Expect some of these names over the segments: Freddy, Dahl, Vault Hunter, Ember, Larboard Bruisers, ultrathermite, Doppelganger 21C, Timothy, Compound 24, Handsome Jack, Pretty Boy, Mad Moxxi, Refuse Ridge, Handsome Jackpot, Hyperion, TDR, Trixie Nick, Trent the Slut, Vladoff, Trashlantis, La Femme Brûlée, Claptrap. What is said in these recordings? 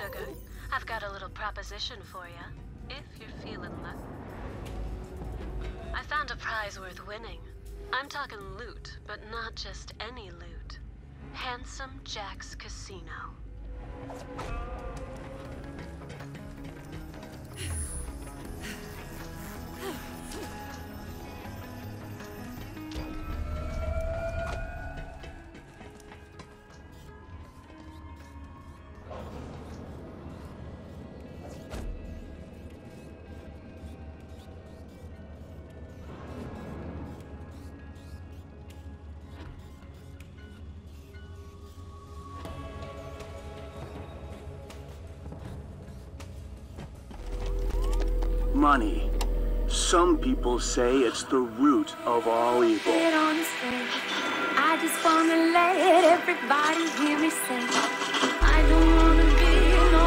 sugar. I've got a little proposition for you, if you're feeling lucky. I found a prize worth winning. I'm talking loot, but not just any loot. Handsome Jack's Casino. Money. Some people say it's the root of all evil. I just wanna let everybody hear me sing. I don't wanna be no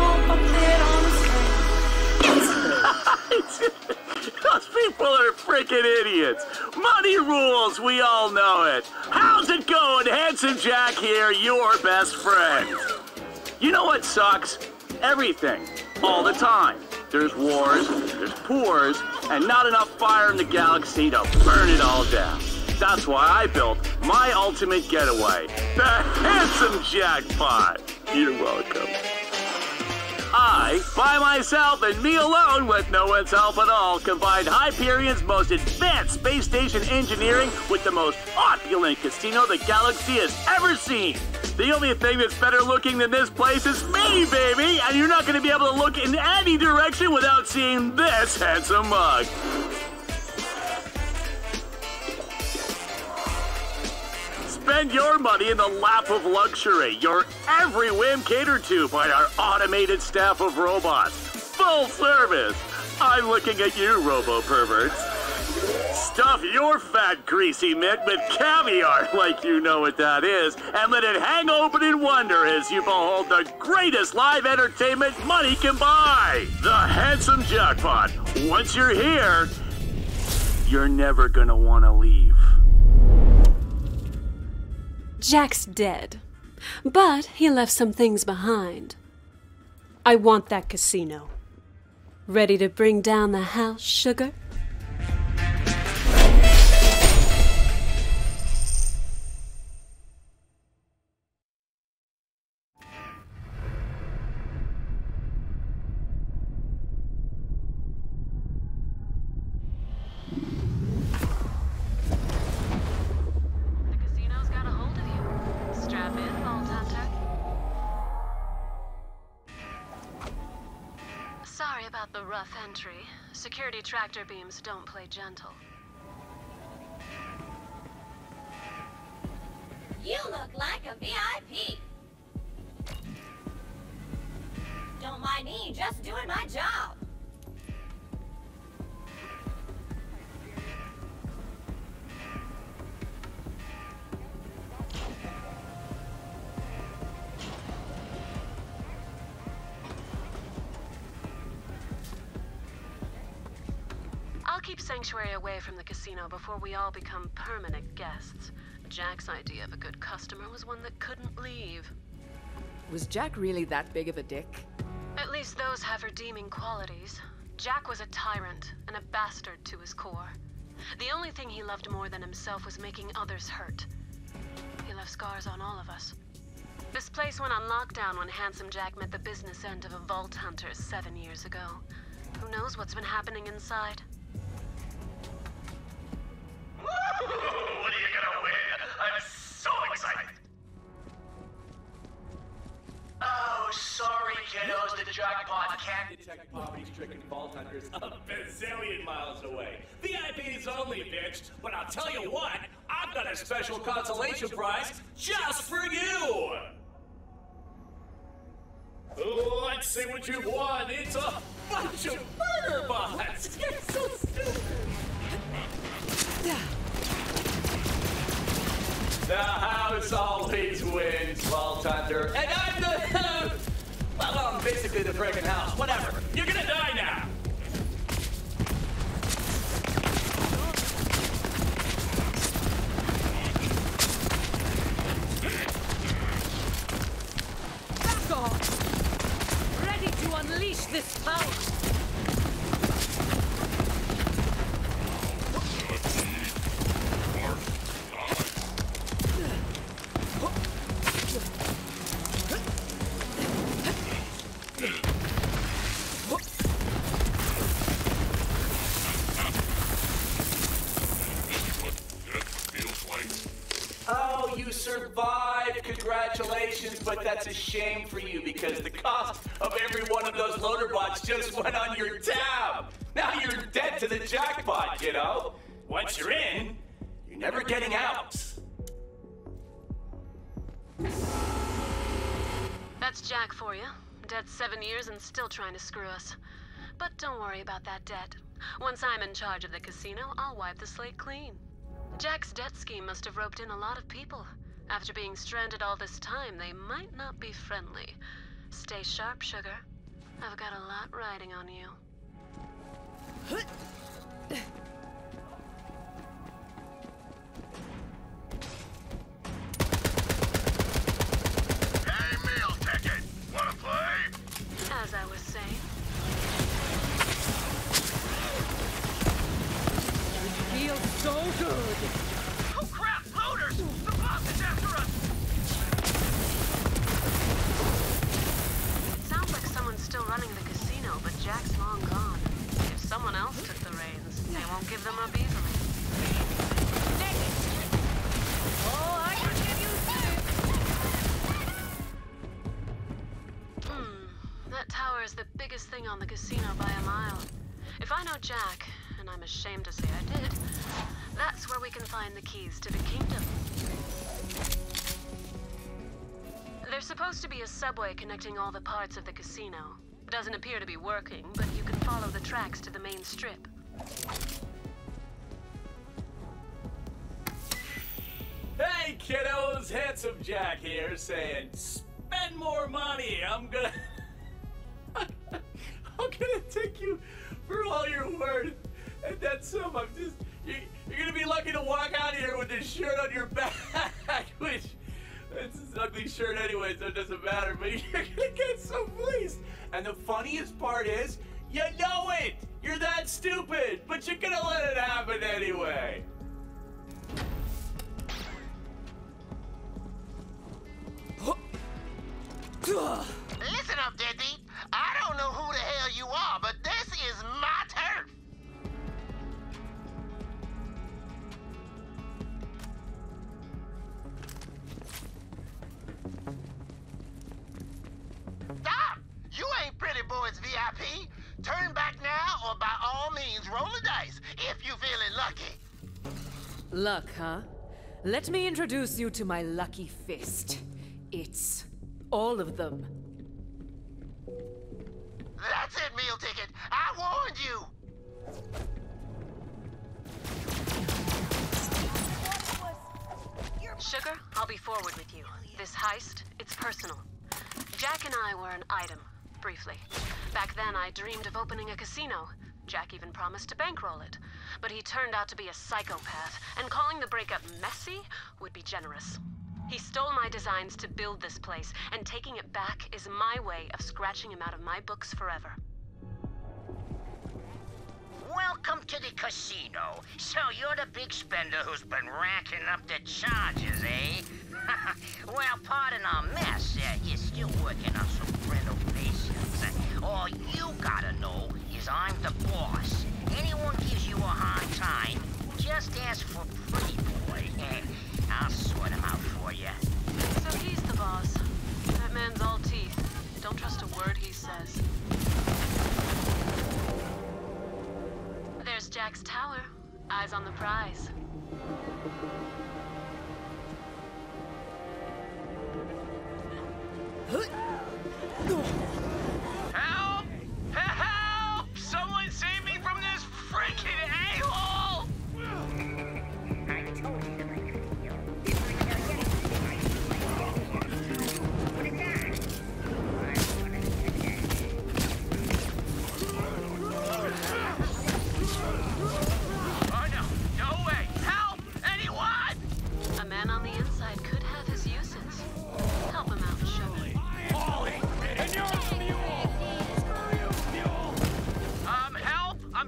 puppet on a string. Those people are freaking idiots. Money rules, we all know it. How's it going? Handsome Jack here, your best friend. You know what sucks? Everything. All the time. There's wars, there's poors, and not enough fire in the galaxy to burn it all down. That's why I built my ultimate getaway, the Handsome Jackpot. You're welcome. I, by myself and me alone with no one's help at all, combined Hyperion's most advanced space station engineering with the most opulent casino the galaxy has ever seen. The only thing that's better looking than this place is me, baby! And you're not gonna be able to look in any direction without seeing this handsome mug. Spend your money in the lap of luxury, your every whim catered to by our automated staff of robots. Full service! I'm looking at you, robo-perverts. Stuff your fat, greasy mitt with caviar, like you know what that is, and let it hang open in wonder as you behold the greatest live entertainment money can buy! The Handsome Jackpot. Once you're here, you're never gonna wanna leave. Jack's dead, but he left some things behind. I want that casino. Ready to bring down the house, sugar? Entry. Security tractor beams don't play gentle. You look like a VIP. Don't mind me, just doing my job. Keep Sanctuary away from the casino before we all become permanent guests. Jack's idea of a good customer was one that couldn't leave. Was Jack really that big of a dick? At least those have redeeming qualities. Jack was a tyrant and a bastard to his core. The only thing he loved more than himself was making others hurt. He left scars on all of us. This place went on lockdown when Handsome Jack met the business end of a Vault Hunter 7 years ago. Who knows what's been happening inside? What are you gonna win? I'm so excited! Oh, sorry kiddos, the jackpot can't detect poverty-stricken vault hunters a bazillion miles away. VIP is only, bitch, but I'll tell you what, I've got a special consolation prize just for you! Let's see what you've won! It's a bunch of murder bots! You're so stupid! The house always wins, Vault Hunter. And I'm the... well, I'm basically the friggin' house. Whatever. You're gonna die now! Back off! you survived. Congratulations, but that's a shame for you because the cost of every one of those loader bots just went on your tab. Now you're dead to the jackpot, you know. Once you're in, you're never getting out. That's Jack for you. Dead 7 years and still trying to screw us. But don't worry about that debt. Once I'm in charge of the casino, I'll wipe the slate clean. Jack's debt scheme must have roped in a lot of people. After being stranded all this time, they might not be friendly. Stay sharp, sugar. I've got a lot riding on you. Hey, meal ticket! Wanna play? As I was saying... Feels so good. Oh crap, loaders! The boss is after us! It sounds like someone's still running the casino, but Jack's long gone. If someone else took the reins, they won't give them up easily. Oh, I can give you that! That tower is the biggest thing on the casino by a mile. If I know Jack, and I'm ashamed to say I did, that's where we can find the keys to the kingdom. There's supposed to be a subway connecting all the parts of the casino. It doesn't appear to be working, but you can follow the tracks to the main strip. Hey kiddos, Handsome Jack here saying, spend more money, I'm gonna take you for all you're worth. And that's some, I'm just, you're gonna be lucky to walk out of here with this shirt on your back, which, it's an ugly shirt anyway, so it doesn't matter, but you're gonna get so pleased. And the funniest part is, you know it! You're that stupid, but you're gonna let it happen anyway. Listen up, Dizzy. I don't know who the hell you are, but this is my turf. Stop! You ain't Pretty Boy's VIP. Turn back now, or by all means, roll the dice if you're feeling lucky. Luck, huh? Let me introduce you to my lucky fist. It's all of them. That's it, meal ticket. I warned you. Sugar, I'll be forward with you. This heist, it's personal. Jack and I were an item, briefly. Back then, I dreamed of opening a casino. Jack even promised to bankroll it. But he turned out to be a psychopath, and calling the breakup messy would be generous. He stole my designs to build this place, and taking it back is my way of scratching him out of my books forever. Welcome to the casino. So you're the big spender who's been racking up the charges, eh? Well, pardon our mess. You're still working on some renovations. All you gotta know is I'm the boss. Anyone gives you a hard time, just ask for Pretty Boy, and I'll sort him out for you. So he's the boss. That man's all teeth. Don't trust a word he says. There's Jack's tower. Eyes on the prize. Help! Help! Someone save me from this freaking a-hole! I told you.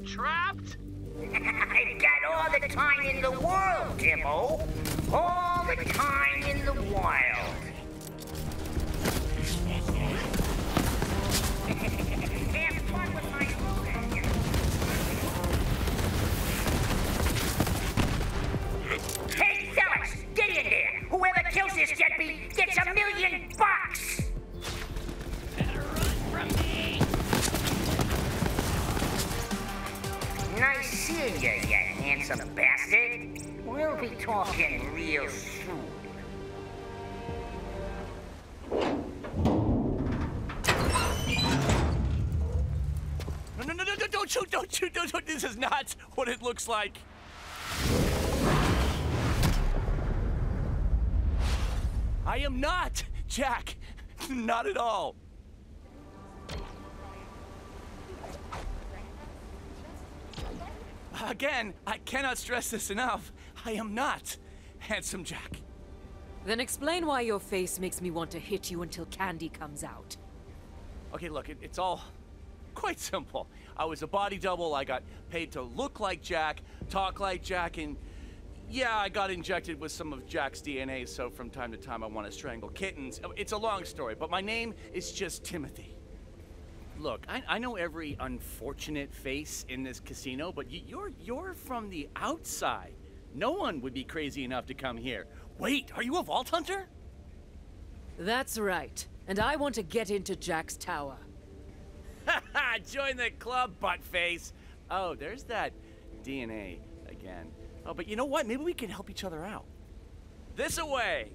Trapped? I've got all the time in the world, Timbo. All the time in the wild. Have fun with my food. Hey, fellas, get in there. Whoever gets $1 million bucks! Better run from me! Nice seeing you, you handsome bastard. We'll be talking real soon. No, don't shoot, don't shoot, don't shoot. This is not what it looks like. I am not, Jack. Not at all. Again, I cannot stress this enough. I am not Handsome Jack. Then explain why your face makes me want to hit you until candy comes out. Okay, look, it's all quite simple. I was a body double. I got paid to look like Jack, talk like Jack, and yeah, I got injected with some of Jack's DNA, so from time to time I want to strangle kittens. It's a long story, but my name is just Timothy. Look, I know every unfortunate face in this casino, but you're from the outside. No one would be crazy enough to come here. Wait, are you a Vault Hunter? That's right, and I want to get into Jack's tower. Ha ha! Join the club, buttface! Oh, there's that DNA again. Oh, but you know what? Maybe we can help each other out. This-a-way!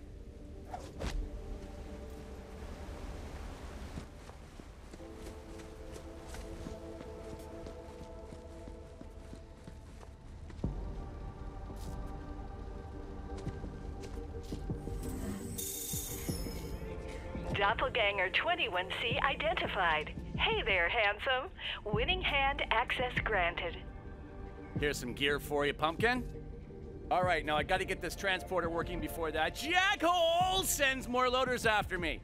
Doppelganger 21C identified. Hey there, handsome. Winning hand access granted. Here's some gear for you, pumpkin. All right, now I gotta get this transporter working before that jackhole sends more loaders after me.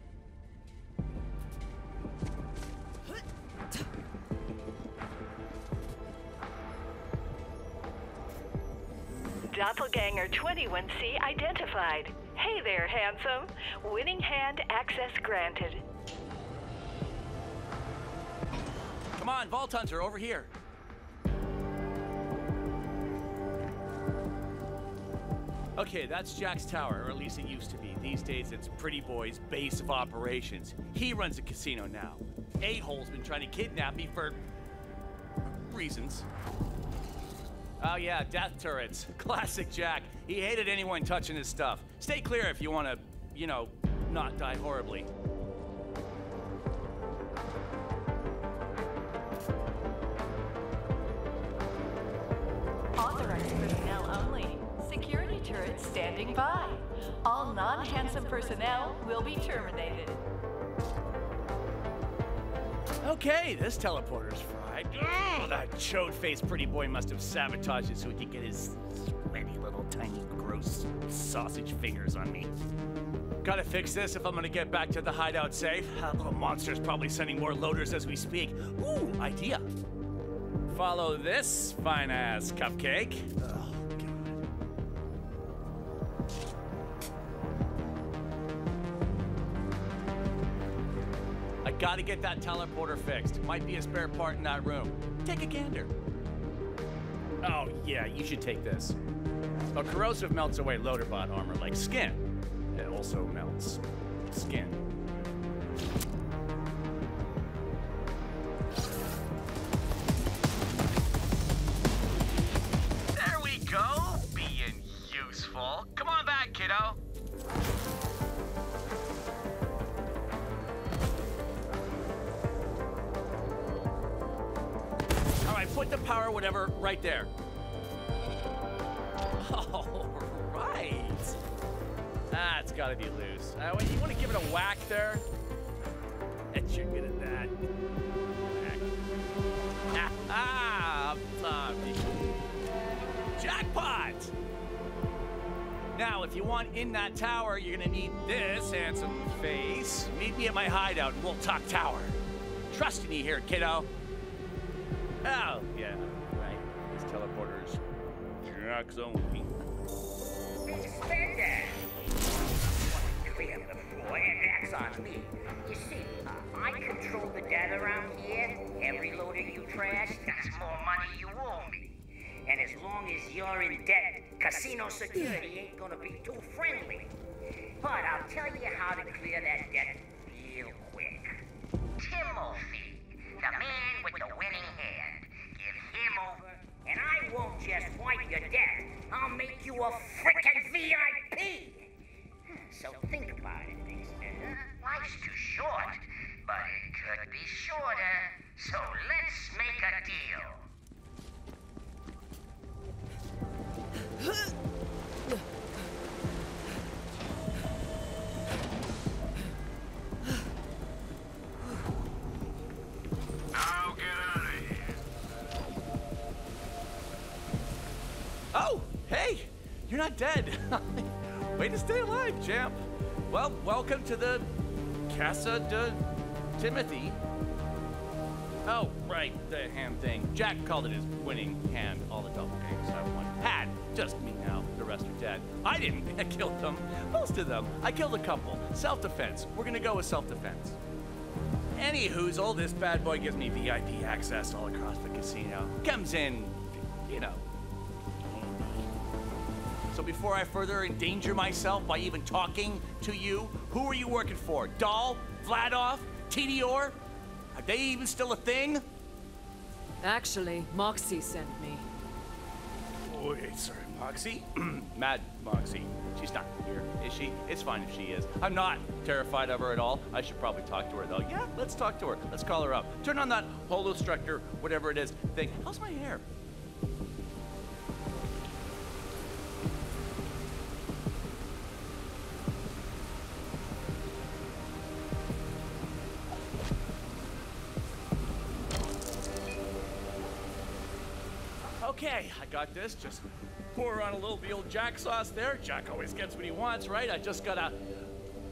Doppelganger 21C identified. Hey there, handsome. Winning hand access granted. Come on, Vault Hunter, over here. Okay, that's Jack's tower, or at least it used to be. These days, it's Pretty Boy's base of operations. He runs a casino now. A-hole's been trying to kidnap me for reasons. Oh yeah, death turrets. Classic Jack. He hated anyone touching his stuff. Stay clear if you want to, you know, not die horribly. Authorized personnel only. Security turrets standing by. All non-handsome personnel will be terminated. Okay, this teleporter's fried. Ugh, that chode-faced Pretty Boy must have sabotaged it so he could get his sweaty little tiny gross sausage fingers on me. Gotta fix this if I'm gonna get back to the hideout safe. That little monster's probably sending more loaders as we speak. Ooh, idea. Follow this fine-ass cupcake. Ugh. Gotta get that teleporter fixed. Might be a spare part in that room. Take a gander. Oh, yeah, you should take this. A corrosive melts away loaderbot armor like skin. It also melts skin. There we go, being useful. Come on back, kiddo. Put the power whatever right there. All right. Ah, it's gotta be loose. You wanna give it a whack there? Bet you're good at that. Whack. Ah, ah, jackpot! Now, if you want in that tower, you're gonna need this handsome face. Meet me at my hideout and we'll talk tower. Trusting you here, kiddo. Oh, yeah, right. This teleporter's Jack's only. Suspender! Clear the floor, and that's on me. You see, I control the data around here. Every loader you trash, that's more money you owe me. And as long as you're in debt, casino security ain't gonna be too friendly. But I'll tell you how to clear that deck real quick. Timothy, the man with the winning hand. Give him over, and I won't just wipe your deck. I'll make you a frickin' VIP! So think about it, big spender. Life's too short, but it could be shorter. So let's make a deal. I'll get out of here. Oh, hey, you're not dead. Way to stay alive, champ. Well, welcome to the Casa de Timothy. Oh, right, the hand thing. Jack called it his winning hand. All the doppelgangers I won had. Just me now. The rest are dead. I didn't. I killed them. Most of them. I killed a couple. Self-defense. We're gonna go with self-defense. Anyhoozle, this bad boy gives me VIP access all across the casino. Comes in, you know. So before I further endanger myself by even talking to you, who are you working for? Dahl? Vladoff? TDR? Are they even still a thing? Actually, Moxxi sent me. Wait, sorry, Moxxi? Mad Moxxi. She's not here, is she? It's fine if she is. I'm not terrified of her at all. I should probably talk to her, though. Yeah, let's talk to her. Let's call her up. Turn on that holostructure, whatever it is, thing. How's my hair? Okay, I got this. Just pour on a little of the old Jack sauce there. Jack always gets what he wants, right? I just gotta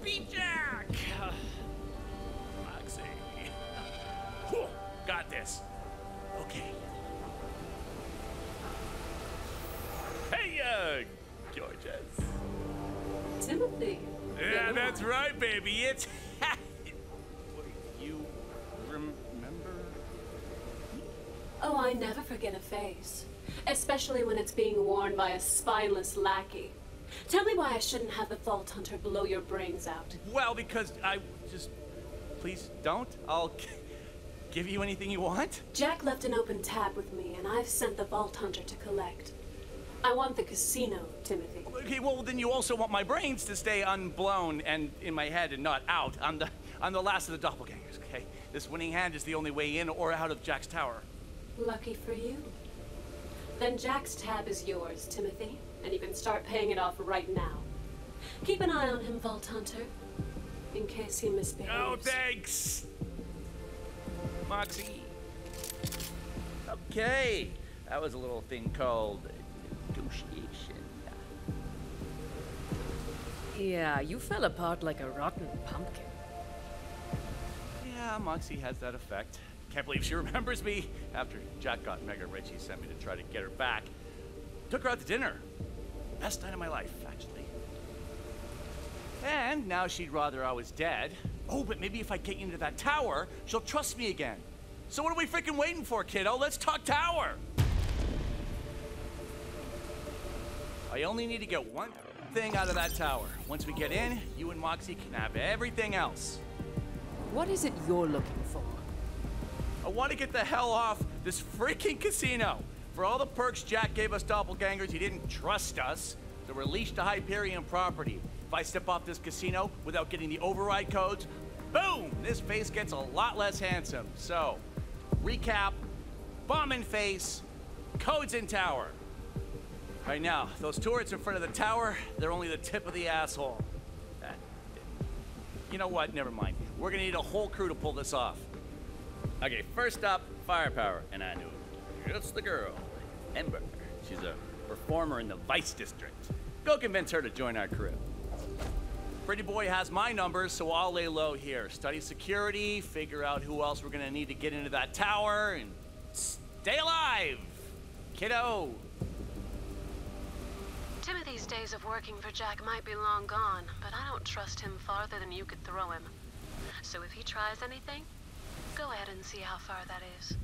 be Jack. Moxxi. Whew, got this. Okay. Hey, gorgeous. Timothy. Yeah, that's right, baby. It's. You remember? Oh, I never forget a face. Especially when it's being worn by a spineless lackey. Tell me why I shouldn't have the Vault Hunter blow your brains out. Well, because I just... Please don't. I'll give you anything you want. Jack left an open tab with me, and I've sent the Vault Hunter to collect. I want the casino, Timothy. Okay, well, then you also want my brains to stay unblown and in my head and not out. I'm the last of the doppelgangers, okay? This winning hand is the only way in or out of Jack's tower. Lucky for you. Then Jack's tab is yours, Timothy, and you can start paying it off right now. Keep an eye on him, Vault Hunter, in case he misbehaves. Oh, thanks! Moxxi. Okay, that was a little thing called negotiation. Yeah, you fell apart like a rotten pumpkin. Yeah, Moxxi has that effect. Can't believe she remembers me. After Jack got mega rich, he sent me to try to get her back. Took her out to dinner. Best night of my life, actually. And now she'd rather I was dead. Oh, but maybe if I get into that tower, she'll trust me again. So what are we freaking waiting for, kiddo? Let's talk tower. I only need to get one thing out of that tower. Once we get in, you and Moxxi can have everything else. What is it you're looking for? I want to get the hell off this freaking casino. For all the perks Jack gave us doppelgangers, he didn't trust us. The release to Hyperion property. If I step off this casino without getting the override codes, boom, this face gets a lot less handsome. So, recap, bomb in face, codes in tower. Right now, those turrets in front of the tower, they're only the tip of the asshole. You know what, never mind. We're gonna need a whole crew to pull this off. Okay, first up, firepower, and I knew it. It's the girl, Ember. She's a performer in the Vice District. Go convince her to join our crew. Pretty Boy has my numbers, so I'll lay low here. Study security, figure out who else we're gonna need to get into that tower, and stay alive, kiddo. Timothy's days of working for Jack might be long gone, but I don't trust him farther than you could throw him. So if he tries anything, go ahead and see how far that is.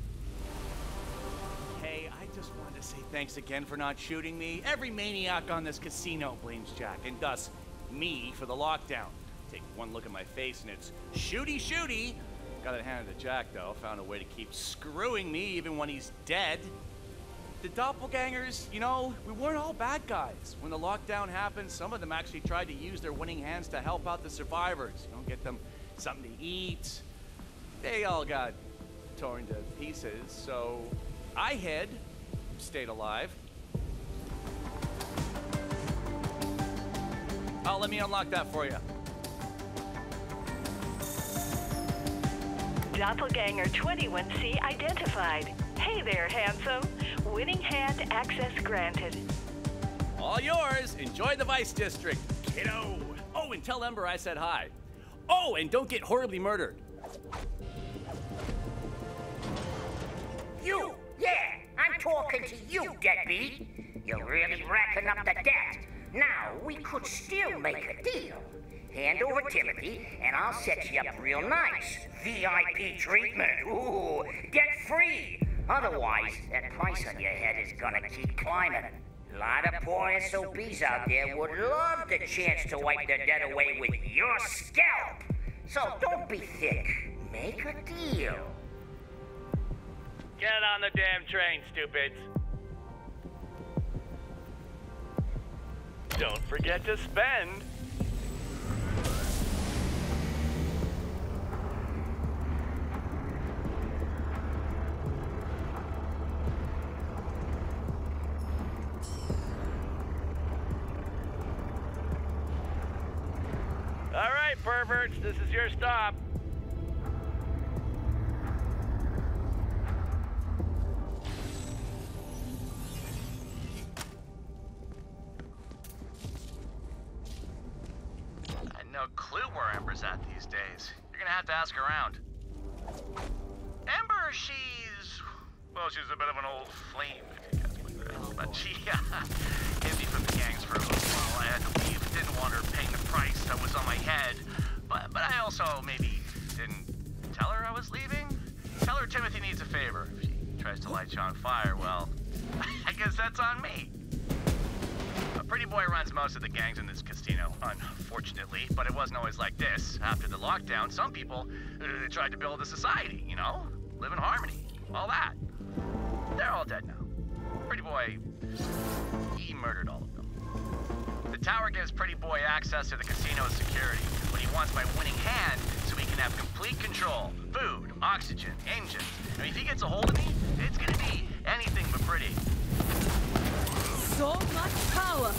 Hey, I just want to say thanks again for not shooting me. Every maniac on this casino blames Jack and thus me for the lockdown. Take one look at my face and it's shooty shooty. Got it handed to Jack though, found a way to keep screwing me even when he's dead. The doppelgangers, you know, we weren't all bad guys. When the lockdown happened, some of them actually tried to use their winning hands to help out the survivors. You know, get them something to eat. They all got torn to pieces, so I stayed alive. Oh, let me unlock that for you. Doppelganger 21C identified. Hey there, handsome. Winning hand access granted. All yours. Enjoy the Vice District, kiddo. Oh, and tell Ember I said hi. Oh, and don't get horribly murdered. You! Yeah, I'm talking to you, deadbeat. You're really racking up the debt. Now, we could still make a deal. Hand over Timothy, and I'll set you up real nice. VIP treatment. Ooh, get free. Otherwise, that price on your head is gonna keep climbing. A lot of poor SOBs out there would love the chance to wipe their debt away with your scalp. So don't be thick. Make a deal. Get on the damn train, stupids. Don't forget to spend. Perverts, this is your stop. And no clue where Ember's at these days. You're gonna have to ask around. Ember, she's... well, she's a bit of an old flame, if you guys believe that. But she hid me from the gangs for a little while. I had to leave. Didn't want her paying the price that was on my head. But I also maybe didn't tell her I was leaving. Tell her Timothy needs a favor. If she tries to light you on fire, well, I guess that's on me. A Pretty Boy runs most of the gangs in this casino, unfortunately, but it wasn't always like this. After the lockdown, some people tried to build a society, you know? Live in harmony, all that. They're all dead now. Pretty Boy, he murdered all of them. The tower gives Pretty Boy access to the casino's security, but he wants my winning hand so he can have complete control. Food, oxygen, engines. I mean, if he gets a hold of me, it's gonna be anything but pretty. So much power!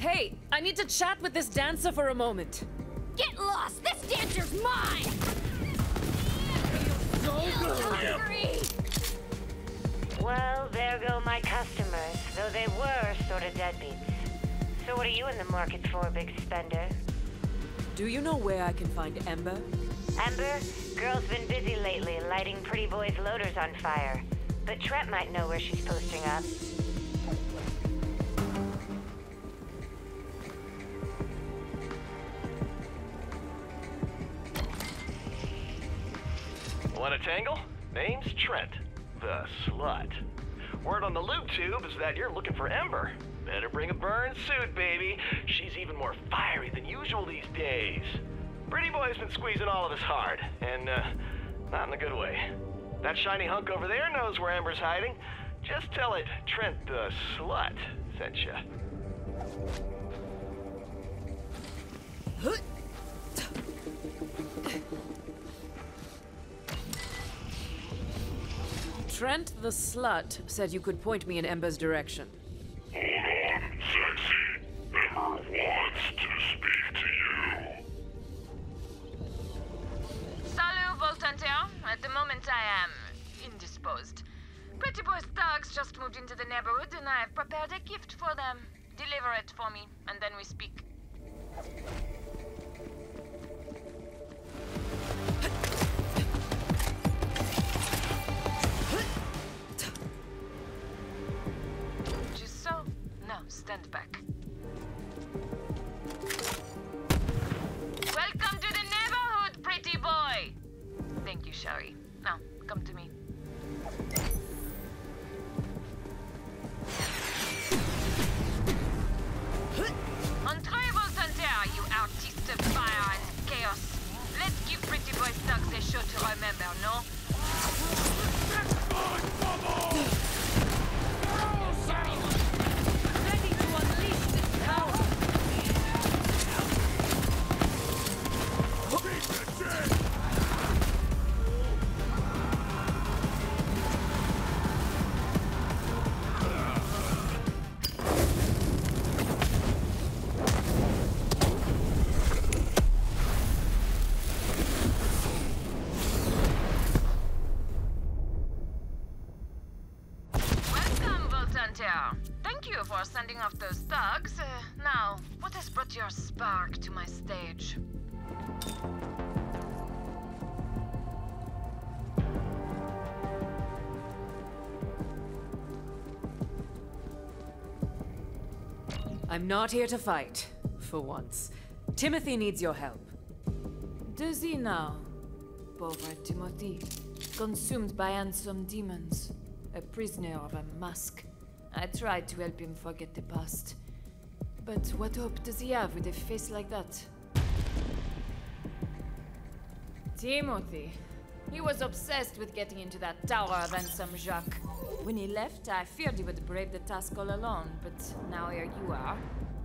Hey, I need to chat with this dancer for a moment. Get lost! This dancer's mine! So good! Well, there go my customers, though they were sort of deadbeats. So what are you in the market for, big spender? Do you know where I can find Ember? Ember? Girl's been busy lately, lighting Pretty Boy's loaders on fire. But Trent might know where she's posting up. Want a tangle? Name's Trent the Slut. Word on the loop tube is that you're looking for Ember. Better bring a burn suit, baby. She's even more fiery than usual these days. Pretty Boy's been squeezing all of us hard, and not in a good way. That shiny hunk over there knows where Ember's hiding. Just tell it Trent the Slut sent ya. Trent the Slut said you could point me in Ember's direction. Hold on, sexy. Ember wants to speak to you. Salut, Vault Hunter. At the moment, I am indisposed. Pretty Boy's thugs just moved into the neighborhood, and I have prepared a gift for them. Deliver it for me, and then we speak. Stand back. Welcome to the neighborhood, Pretty Boy! Thank you, Shari. Now, come to me. Entrez-vous Hunter, you artist of fire and chaos. Let's give Pretty Boy thugs a show to remember, no? Ready to unleash this power. Off those thugs. Now, what has brought your spark to my stage? I'm not here to fight, for once. Timothy needs your help. Does he now? Poor Timothy, consumed by handsome demons, a prisoner of a mask. I tried to help him forget the past, but what hope does he have with a face like that? Timothy, he was obsessed with getting into that tower of Handsome Jack. When he left, I feared he would brave the task all alone, but now here you are.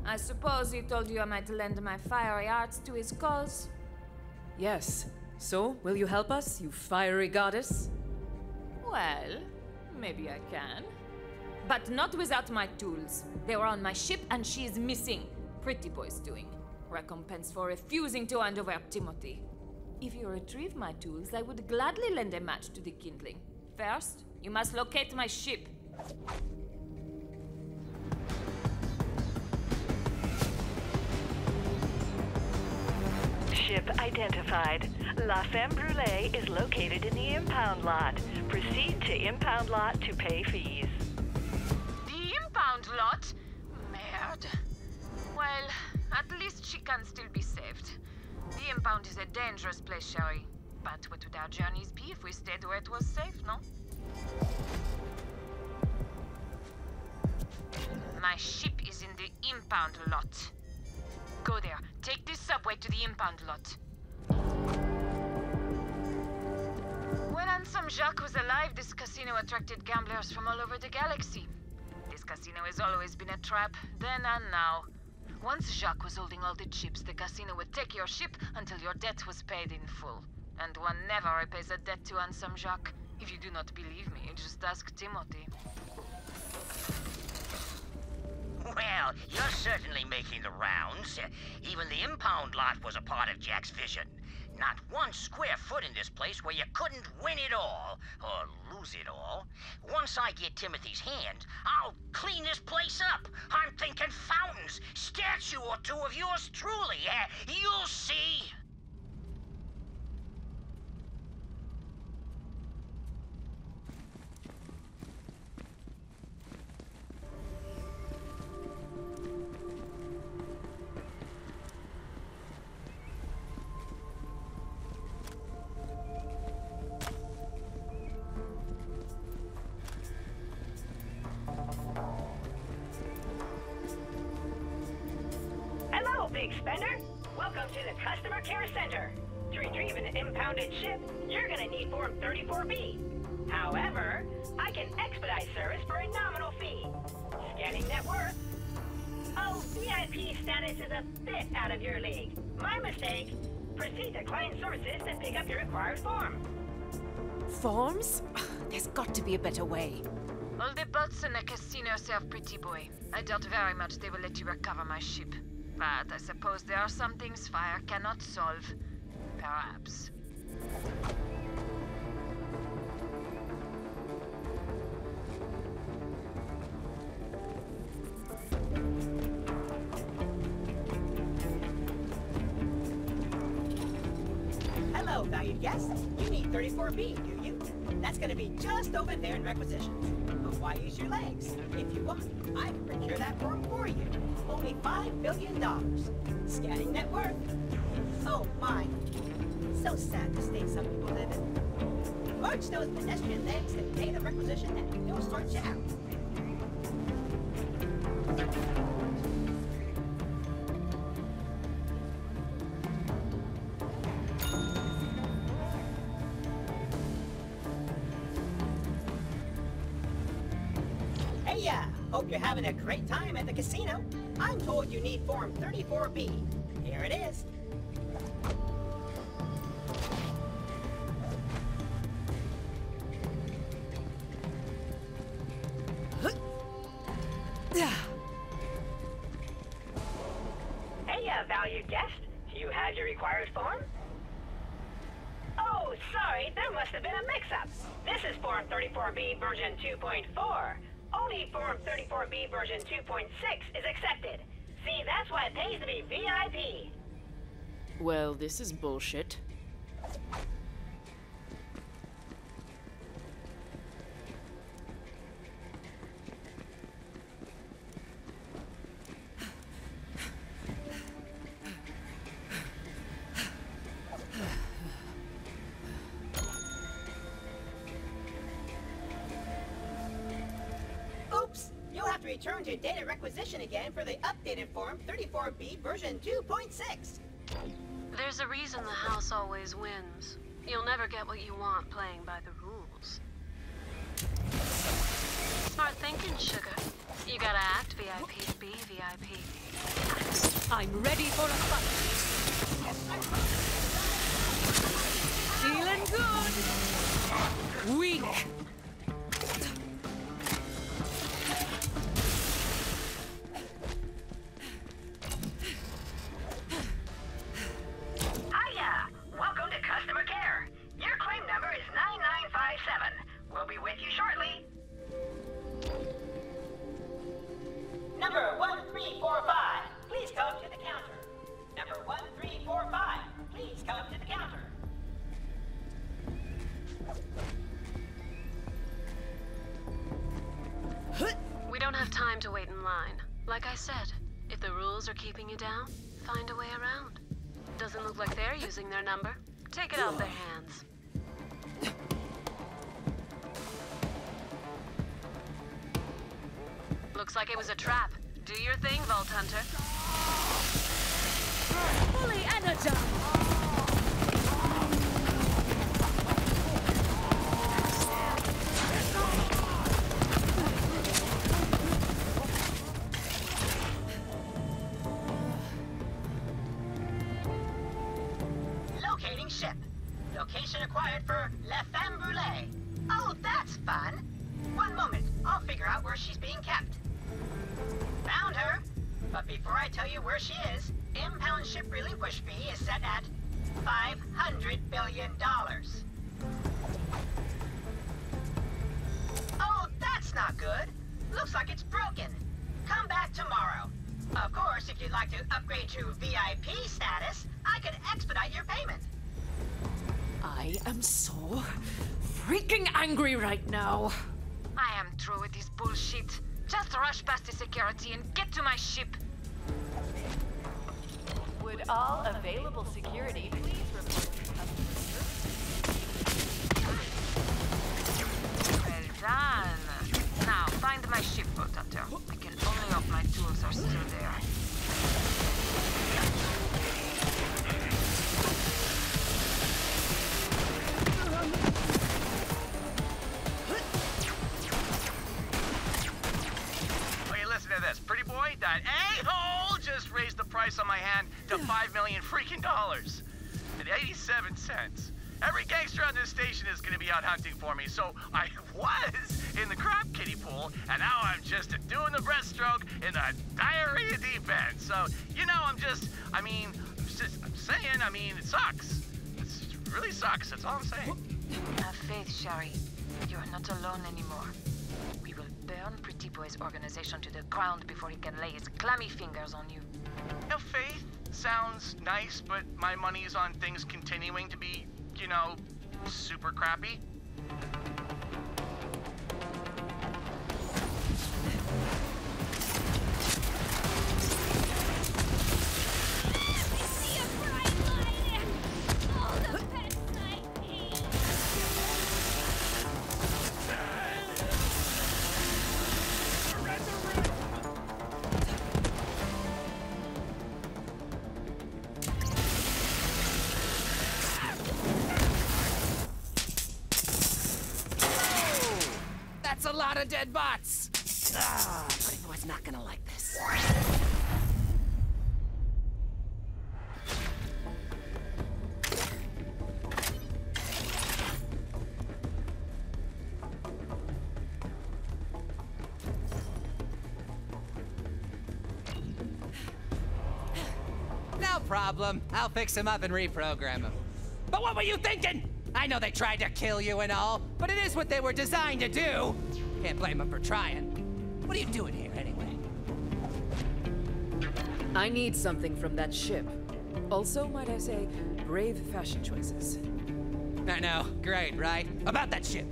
I suppose he told you I might lend my fiery arts to his cause? Yes. So, will you help us, you fiery goddess? Well, maybe I can. But not without my tools. They were on my ship and she is missing. Pretty Boy's doing. Recompense for refusing to hand over Timothy. If you retrieve my tools, I would gladly lend a match to the kindling. First, you must locate my ship. Ship identified. La Femme Brûlée is located in the impound lot. Proceed to impound lot to pay fees. Lot? Merde. Well, at least she can still be saved. The impound is a dangerous place, Sherry. But what would our journeys be if we stayed where it was safe, no? My ship is in the impound lot. Go there. Take this subway to the impound lot. When Handsome Jack was alive, this casino attracted gamblers from all over the galaxy. This casino has always been a trap, then and now. Once Jacques was holding all the chips, the casino would take your ship until your debt was paid in full. And one never repays a debt to Handsome Jacques. If you do not believe me, just ask Timothy. Well, you're certainly making the rounds. Even the impound lot was a part of Jack's vision. Not one square foot in this place where you couldn't win it all, or lose it all. Once I get Timothy's hand, I'll clean this place up. I'm thinking fountains, statue or two of yours truly. You'll see. Spender, welcome to the customer care center. To retrieve an impounded ship, you're gonna need Form 34B. However, I can expedite service for a nominal fee. Scanning net worth. Oh, VIP status is a bit out of your league. My mistake. Proceed to client services and pick up your required form. Forms? There's got to be a better way. All the bots in the casino serve Pretty Boy. I doubt very much they will let you recover my ship. But I suppose there are some things fire cannot solve. Perhaps. Hello, valued guests. You need 34B, do you? That's gonna be just over there in requisitions. But why use your legs? If you want, I can procure that form for you. Only $5 billion. Scanning net worth. Oh my. So sad to state some people live in. March those pedestrian legs that pay the requisition and they'll sort you out. Hope you're having a great time at the casino. I'm told you need Form 34B. Here it is. Hey, valued guest. Do you have your required form? Oh, sorry, there must have been a mix-up. This is Form 34B version 2.4. Only Form 34B version 2.6 is accepted. See, that's why it pays to be VIP. Well, this is bullshit. Return to data requisition again for the updated Form 34B version 2.6. There's a reason the house always wins. You'll never get what you want playing by the rules. Smart thinking, sugar. You gotta act VIP to be VIP. I'm ready for a fight. Feeling good. Weak. Like it was a trap. Do your thing, Vault Hunter. Fully energized. Locating ship. Location acquired for La Femme Brûlée. Oh, that's fun. One moment. I'll figure out where she's being kept. Found her, but before I tell you where she is, impound ship relinquish fee is set at $500 billion. Oh, that's not good. Looks like it's broken. Come back tomorrow. Of course, if you'd like to upgrade to VIP status, I could expedite your payment. I am so freaking angry right now. I am through with this bullshit. Just rush past the security and get to my ship. Would all available security please report to customer service? Well done. Now find my ship, Vault Hunter. I can only hope my tools are still there. This Pretty Boy, that a-hole just raised the price on my hand to $5 million freaking at 87 cents. Every gangster on this station is going to be out hunting for me, so I was in the crab kitty pool, and now I'm just doing the breaststroke in the diarrhea deep end. So you know, I'm saying, it sucks. It really sucks. That's all I'm saying. Have faith, Shari. You are not alone anymore. We will burn Pretty Boy's organization to the ground before he can lay his clammy fingers on you. Now, faith sounds nice, but my money is on things continuing to be, you know, super crappy. Dead bots. Pretty Boy's not gonna like this. No problem. I'll fix him up and reprogram him. But what were you thinking? I know they tried to kill you and all, but it is what they were designed to do. Can't blame them for trying. What are you doing here, anyway? I need something from that ship. Also, might I say, brave fashion choices. I know, great, right? About that ship.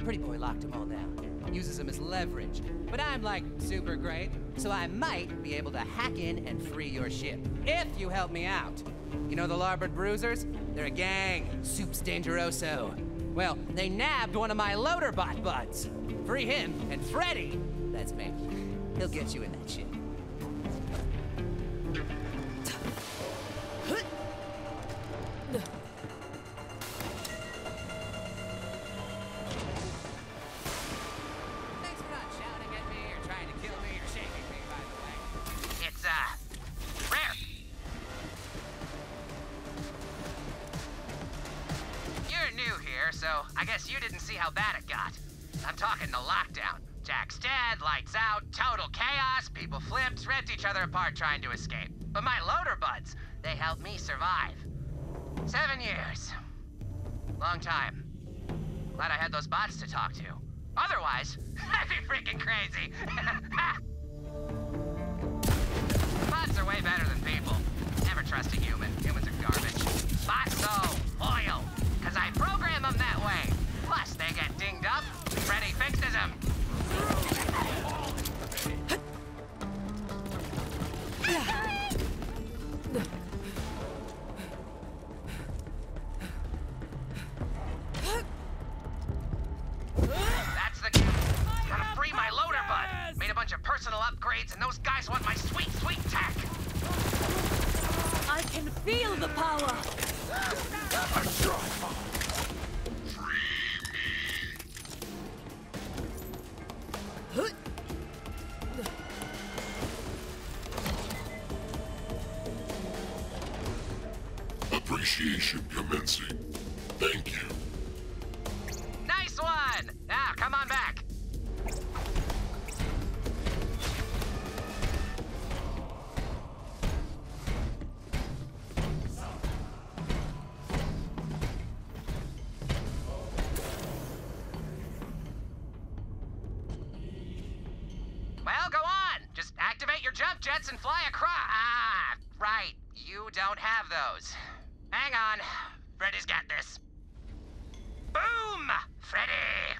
Pretty Boy locked them all down. Uses them as leverage. But I'm, like, super great, so I might be able to hack in and free your ship, if you help me out. You know the Larboard Bruisers? They're a gang. Soup's Dangeroso. Well, they nabbed one of my loader bot buds. Free him and Freddy. That's me. He'll get you in that shit. Thanks for not shouting at me or trying to kill me or shaking me, by the way. It's, rare. You're new here, so I guess you didn't see how bad it got. I'm talking the lockdown. Jack's dead, lights out, total chaos, people flipped, ripped each other apart trying to escape. But my loader buds, they helped me survive. 7 years. Long time. Glad I had those bots to talk to. Otherwise, I'd be freaking crazy. Bots are way better than people. Never trust a human. Humans are garbage. Bots though, loyal, because I program them that way. Plus, they get dinged up. Freddy fixes them. That's the cue. Gotta free my loader bud. Made a bunch of personal upgrades, and those guys want my sweet, sweet tech. I can feel the power. I'm strong. Appreciation commencing. Thank you. Nice one! Now, come on back. Well, go on! Just activate your jump jets and fly across. Ah, right. You don't have those. Hang on. Freddy's got this. Boom! Freddy!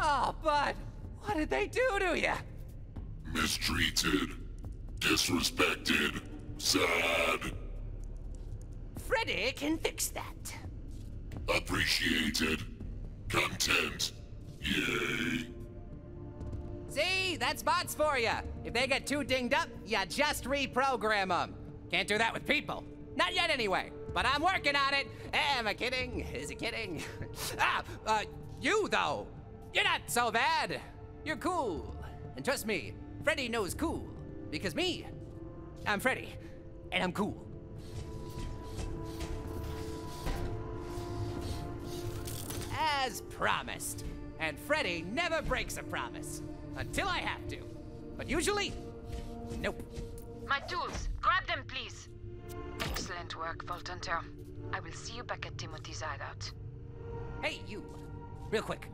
Oh, bud! What did they do to you? Mistreated, disrespected, sad. Freddy can fix that. Appreciated, content, yay. See, that's bots for you. If they get too dinged up, you just reprogram them. Can't do that with people. Not yet anyway, but I'm working on it. Am I kidding? Is he kidding? You though. You're not so bad. You're cool. And trust me, Freddy knows cool. Because me, I'm Freddy, and I'm cool. As promised. And Freddy never breaks a promise. Until I have to. But usually, nope. My tools, grab them please. Excellent work, Vault Hunter. I will see you back at Timothy's hideout. Hey, you. Real quick.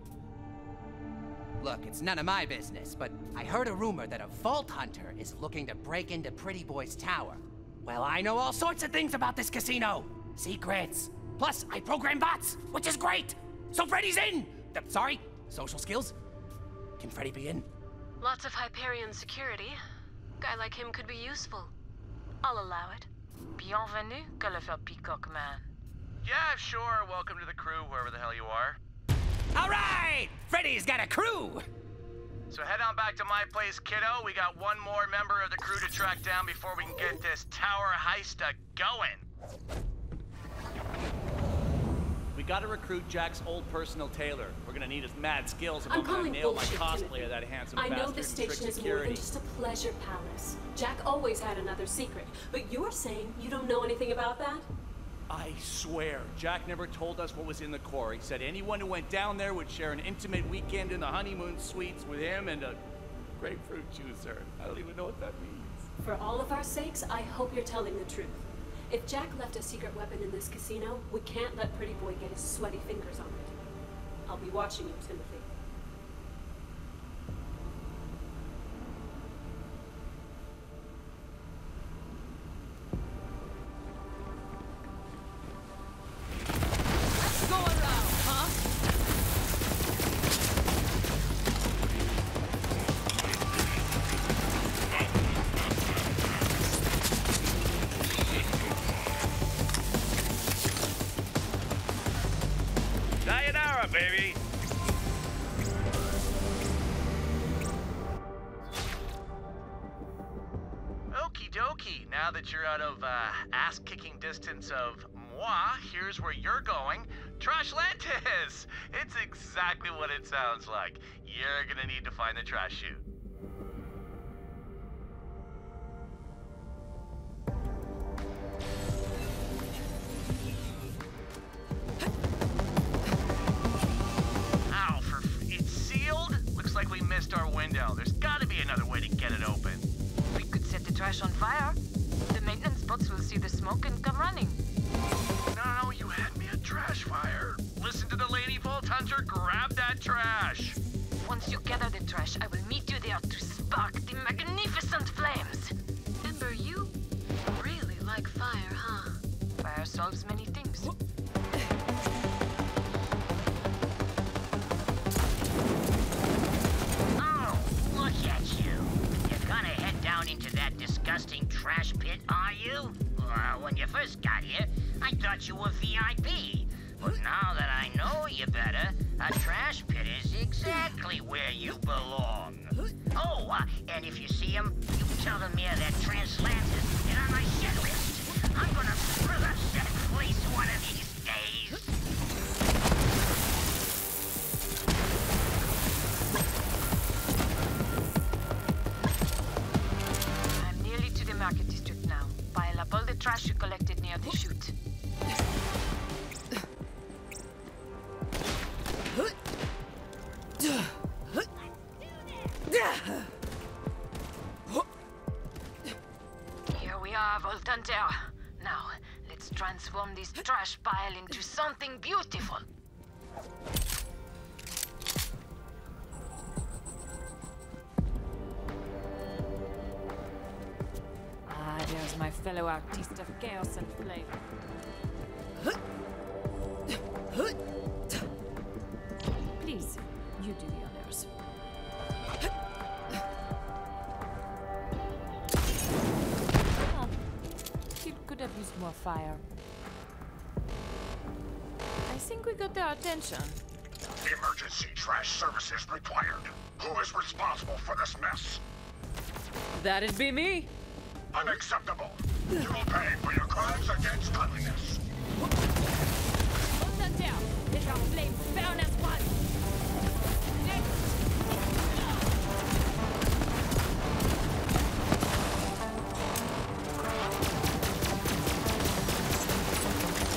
Look, it's none of my business, but I heard a rumor that a Vault Hunter is looking to break into Pretty Boy's tower. Well, I know all sorts of things about this casino. Secrets. Plus, I program bots, which is great. So Freddy's in! Sorry, social skills. Can Freddy be in? Lots of Hyperion security. A guy like him could be useful. I'll allow it. Bienvenue, Colorful Peacock Man. Yeah, sure. Welcome to the crew, wherever the hell you are. All right! Freddy's got a crew! So head on back to my place, kiddo. We got one more member of the crew to track down before we can get this tower heist going. We gotta recruit Jack's old personal tailor. We're gonna need his mad skills if I'm gonna nail my cosplay of that handsome bastard. I know this station is more than just a pleasure palace. Jack always had another secret, but you're saying you don't know anything about that? I swear, Jack never told us what was in the core. He said anyone who went down there would share an intimate weekend in the honeymoon suites with him and a grapefruit juicer. I don't even know what that means. For all of our sakes, I hope you're telling the truth. If Jack left a secret weapon in this casino, we can't let Pretty Boy get his sweaty fingers on it. I'll be watching you, Timothy. Let's go around, baby. Okie dokie. Now that you're out of ass-kicking distance of moi, here's where you're going. Trashlantis! It's exactly what it sounds like. You're gonna need to find the trash chute. Our window. There's got to be another way to get it open. We could set the trash on fire. The maintenance bots will see the smoke and come running. Now you had me a trash fire. Listen to the lady, Vault Hunter. Grab that trash. Once you gather the trash, I will meet you there to spark the magnificent flames. Ember, you really like fire, huh? Fire solves many things. Whoop. Into that disgusting trash pit, are you? Well, when you first got here, I thought you were VIP. But now that I know you better, a trash pit is exactly where you belong. Oh, and if you see him, you tell them here that Trashlantis is on my shit list. I'm gonna fill up that place one of these days. Market district now. Pile up all the trash you collected near the chute. Here we are, Vault Hunter. Now, let's transform this trash pile into something beautiful. There's my fellow artiste of chaos and flavor. Please, you do the honors. Oh, she could have used more fire. I think we got their attention. Emergency trash services required. Who is responsible for this mess? That'd be me. Unacceptable! You will pay for your crimes against godliness! Hold on down! Let our flame burn as one! Next!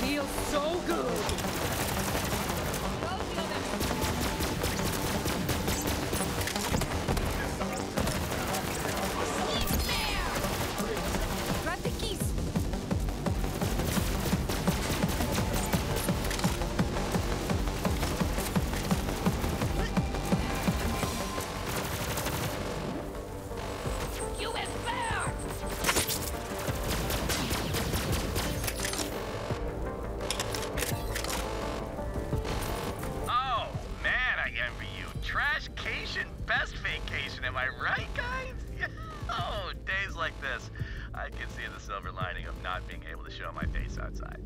Feels so good! Best vacation, am I right, guys? Oh, days like this. I can see the silver lining of not being able to show my face outside.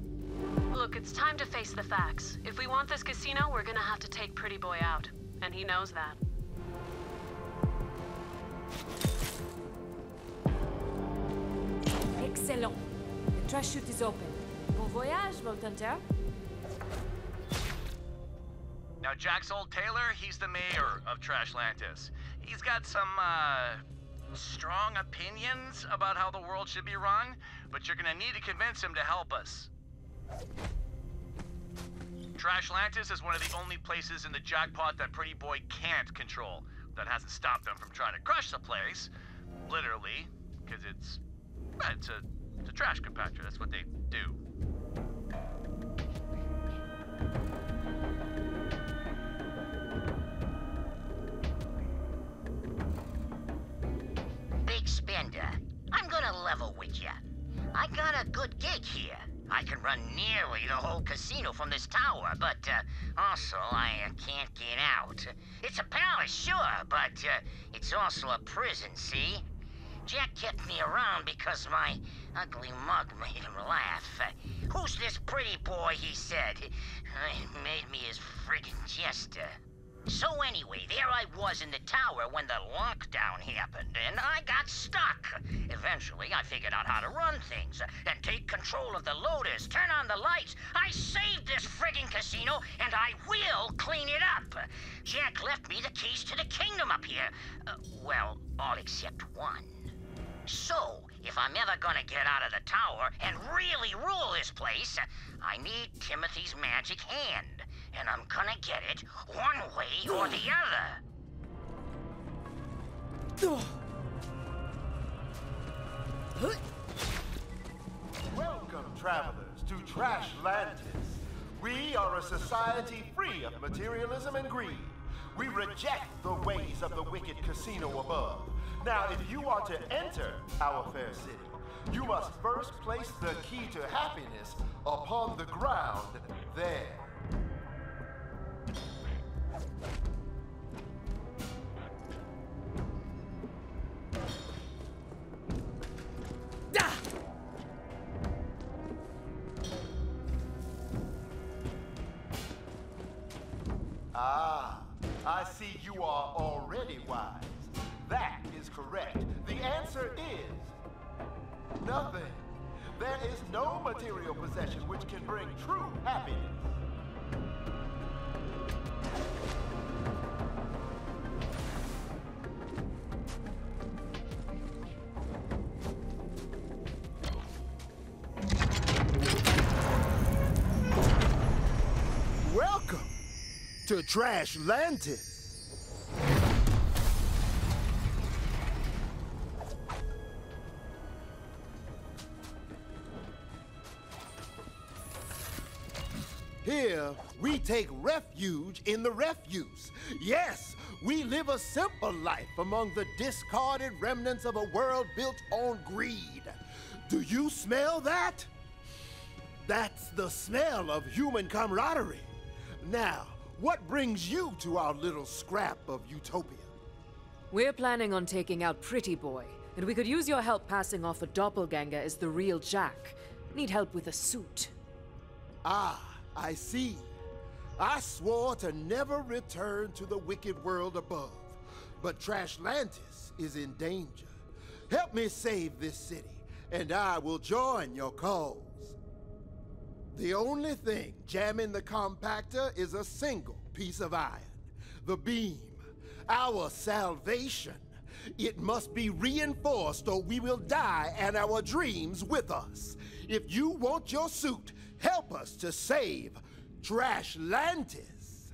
Look, it's time to face the facts. If we want this casino, we're gonna have to take Pretty Boy out. And he knows that. Excellent. The trash chute is open. Bon voyage, Vault Hunter. Now, Jack's old Taylor, he's the mayor of Trashlantis. He's got some, strong opinions about how the world should be run, but you're gonna need to convince him to help us. Trashlantis is one of the only places in the jackpot that Pretty Boy can't control. That hasn't stopped them from trying to crush the place, literally, because it's a trash compactor. That's what they do. Big spender, I'm gonna level with ya. I got a good gig here. I can run nearly the whole casino from this tower, but also I can't get out. It's a palace, sure, but it's also a prison, see? Jack kept me around because my ugly mug made him laugh. Who's this Pretty Boy, he said. It made me his friggin' jester. So anyway, there I was in the tower when the lockdown happened, and I got stuck. Eventually, I figured out how to run things, and take control of the loaders, turn on the lights. I saved this friggin' casino, and I will clean it up. Jack left me the keys to the kingdom up here. Well, all except one. So, if I'm ever gonna get out of the tower and really rule this place, I need Timothy's magic hand. And I'm gonna get it one way or the other. Welcome, travelers, to Trashlantis. We are a society free of materialism and greed. We reject the ways of the wicked casino above. Now, if you are to enter our fair city, you must first place the key to happiness upon the ground there. Ah, I see you are already wise. That is correct. The answer is nothing. There is no material possession which can bring true happiness. To Trashlantis. Here, we take refuge in the refuse. Yes, we live a simple life among the discarded remnants of a world built on greed. Do you smell that? That's the smell of human camaraderie. Now, what brings you to our little scrap of utopia? We're planning on taking out Pretty Boy, and we could use your help passing off a doppelganger as the real Jack. Need help with a suit. Ah, I see. I swore to never return to the wicked world above, but Trashlantis is in danger. Help me save this city, and I will join your cause. The only thing jamming the compactor is a single piece of iron, the beam, our salvation. It must be reinforced or we will die and our dreams with us. If you want your suit, help us to save Trashlantis.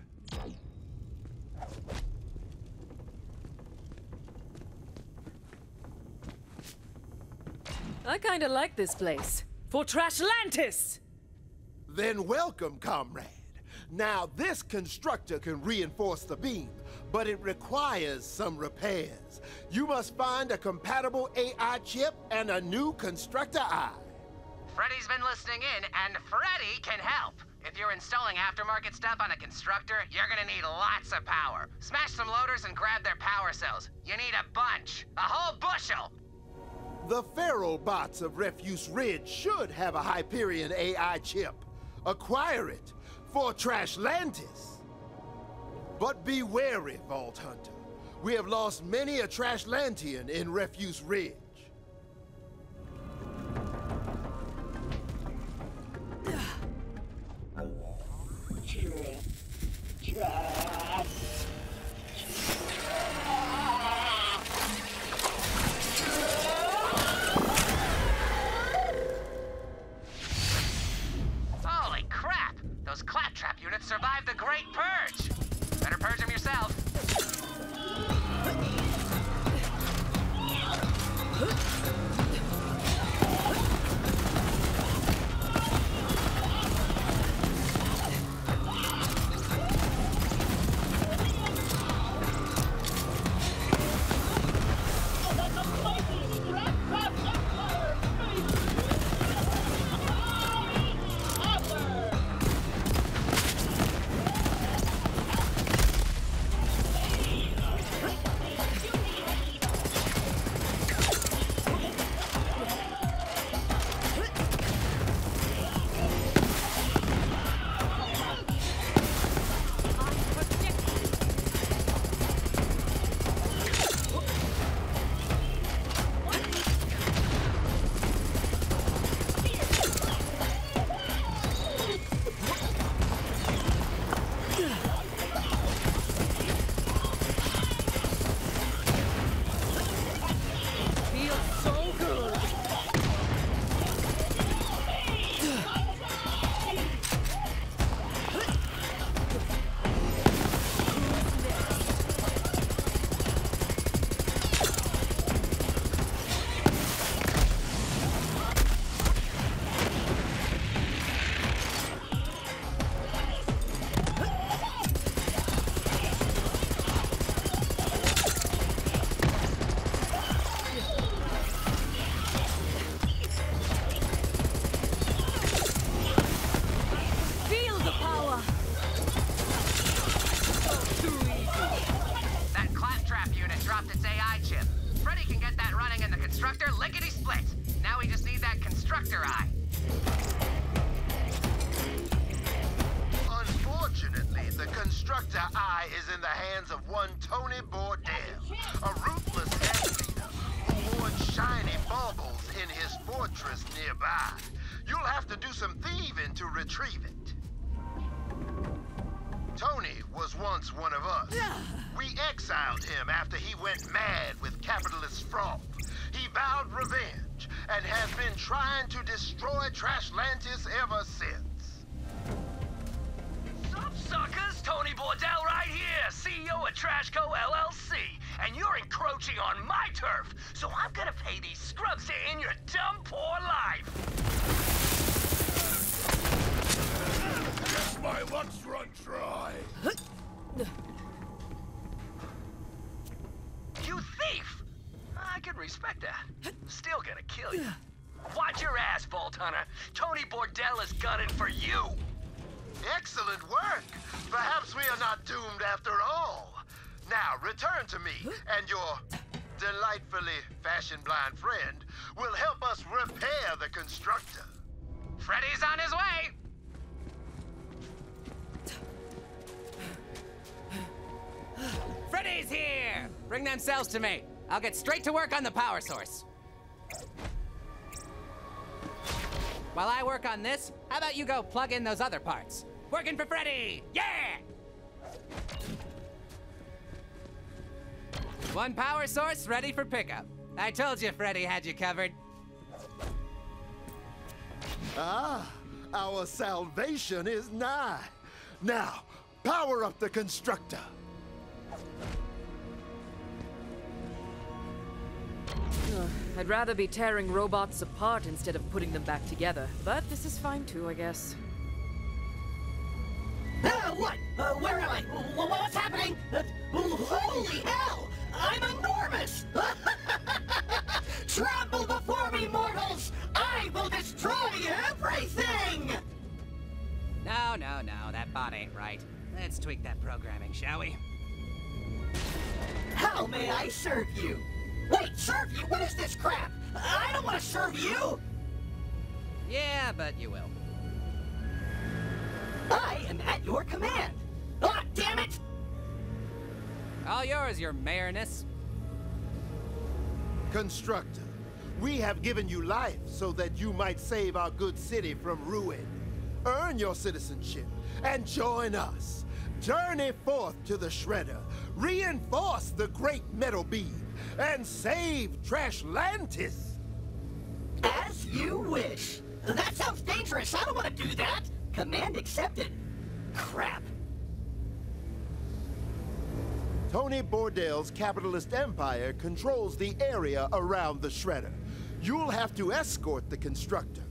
I kind of like this place. For Trashlantis! Then welcome, comrade. Now, this constructor can reinforce the beam, but it requires some repairs. You must find a compatible AI chip and a new constructor eye. Freddy's been listening in, and Freddy can help. If you're installing aftermarket stuff on a constructor, you're gonna need lots of power. Smash some loaders and grab their power cells. You need a bunch, a whole bushel. The Pharaoh bots of Refuse Ridge should have a Hyperion AI chip. Acquire it for Trashlantis. But be wary, Vault Hunter. We have lost many a Trashlantian in Refuse Ridge. Holy crap! Those claptrap units survived the Great Purge! Better purge them yourself. Themselves to me. I'll get straight to work on the power source. While I work on this, how about you go plug in those other parts? Working for Freddy! Yeah! One power source ready for pickup. I told you Freddy had you covered. Ah, our salvation is nigh. Now, power up the constructor. I'd rather be tearing robots apart instead of putting them back together, but this is fine too, I guess. What? Where am I? What's happening? Holy hell! I'm enormous! Trample before me, mortals! I will destroy everything! No, that bot ain't right. Let's tweak that programming, shall we? How may I serve you? Wait, serve you? What is this crap? I don't want to serve you! Yeah, but you will. I am at your command! Ah, damn it! All yours, your mayorness. Constructor, we have given you life so that you might save our good city from ruin. Earn your citizenship and join us. Journey forth to the Shredder, reinforce the Great Metal Bead, and save Trashlantis. As you wish. That sounds dangerous. I don't want to do that. Command accepted. Crap. Tony Bordel's capitalist empire controls the area around the Shredder. You'll have to escort the Constructor.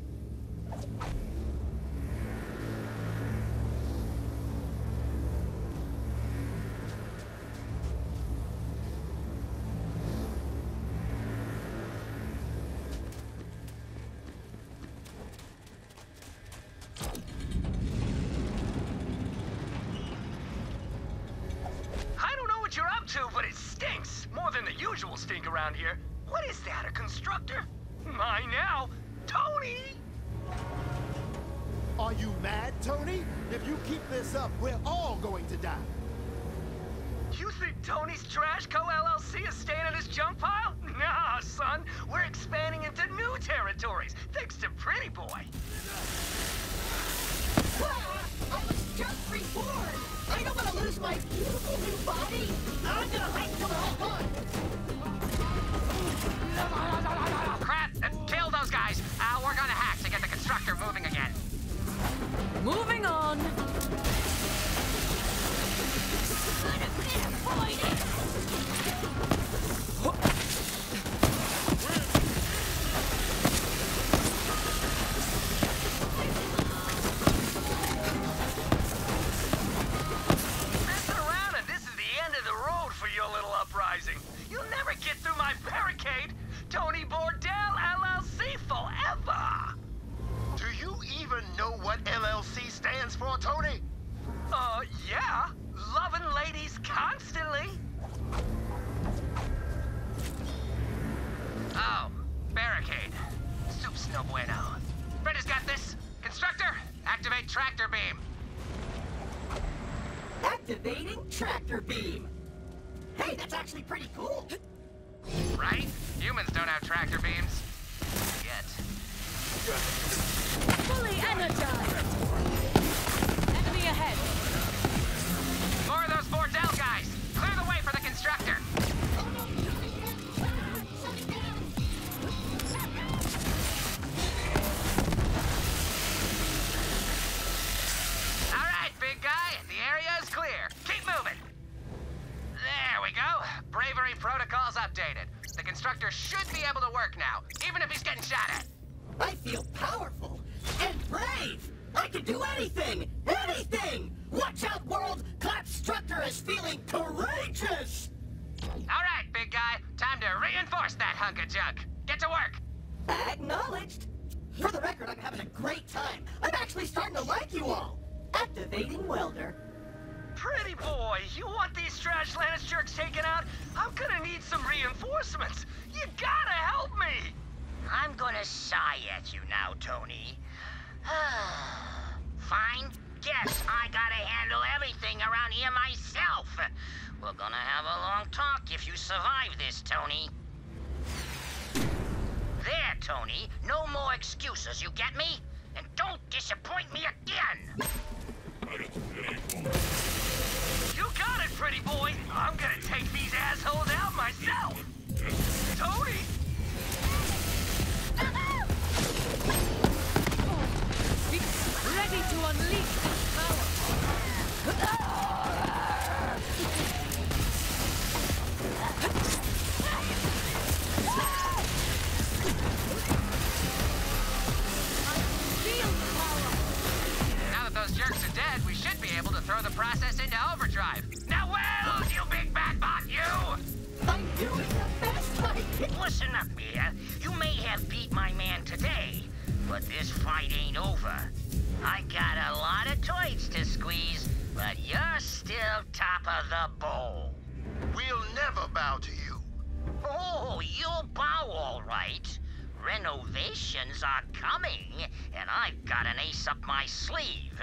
Renovations are coming, and I've got an ace up my sleeve.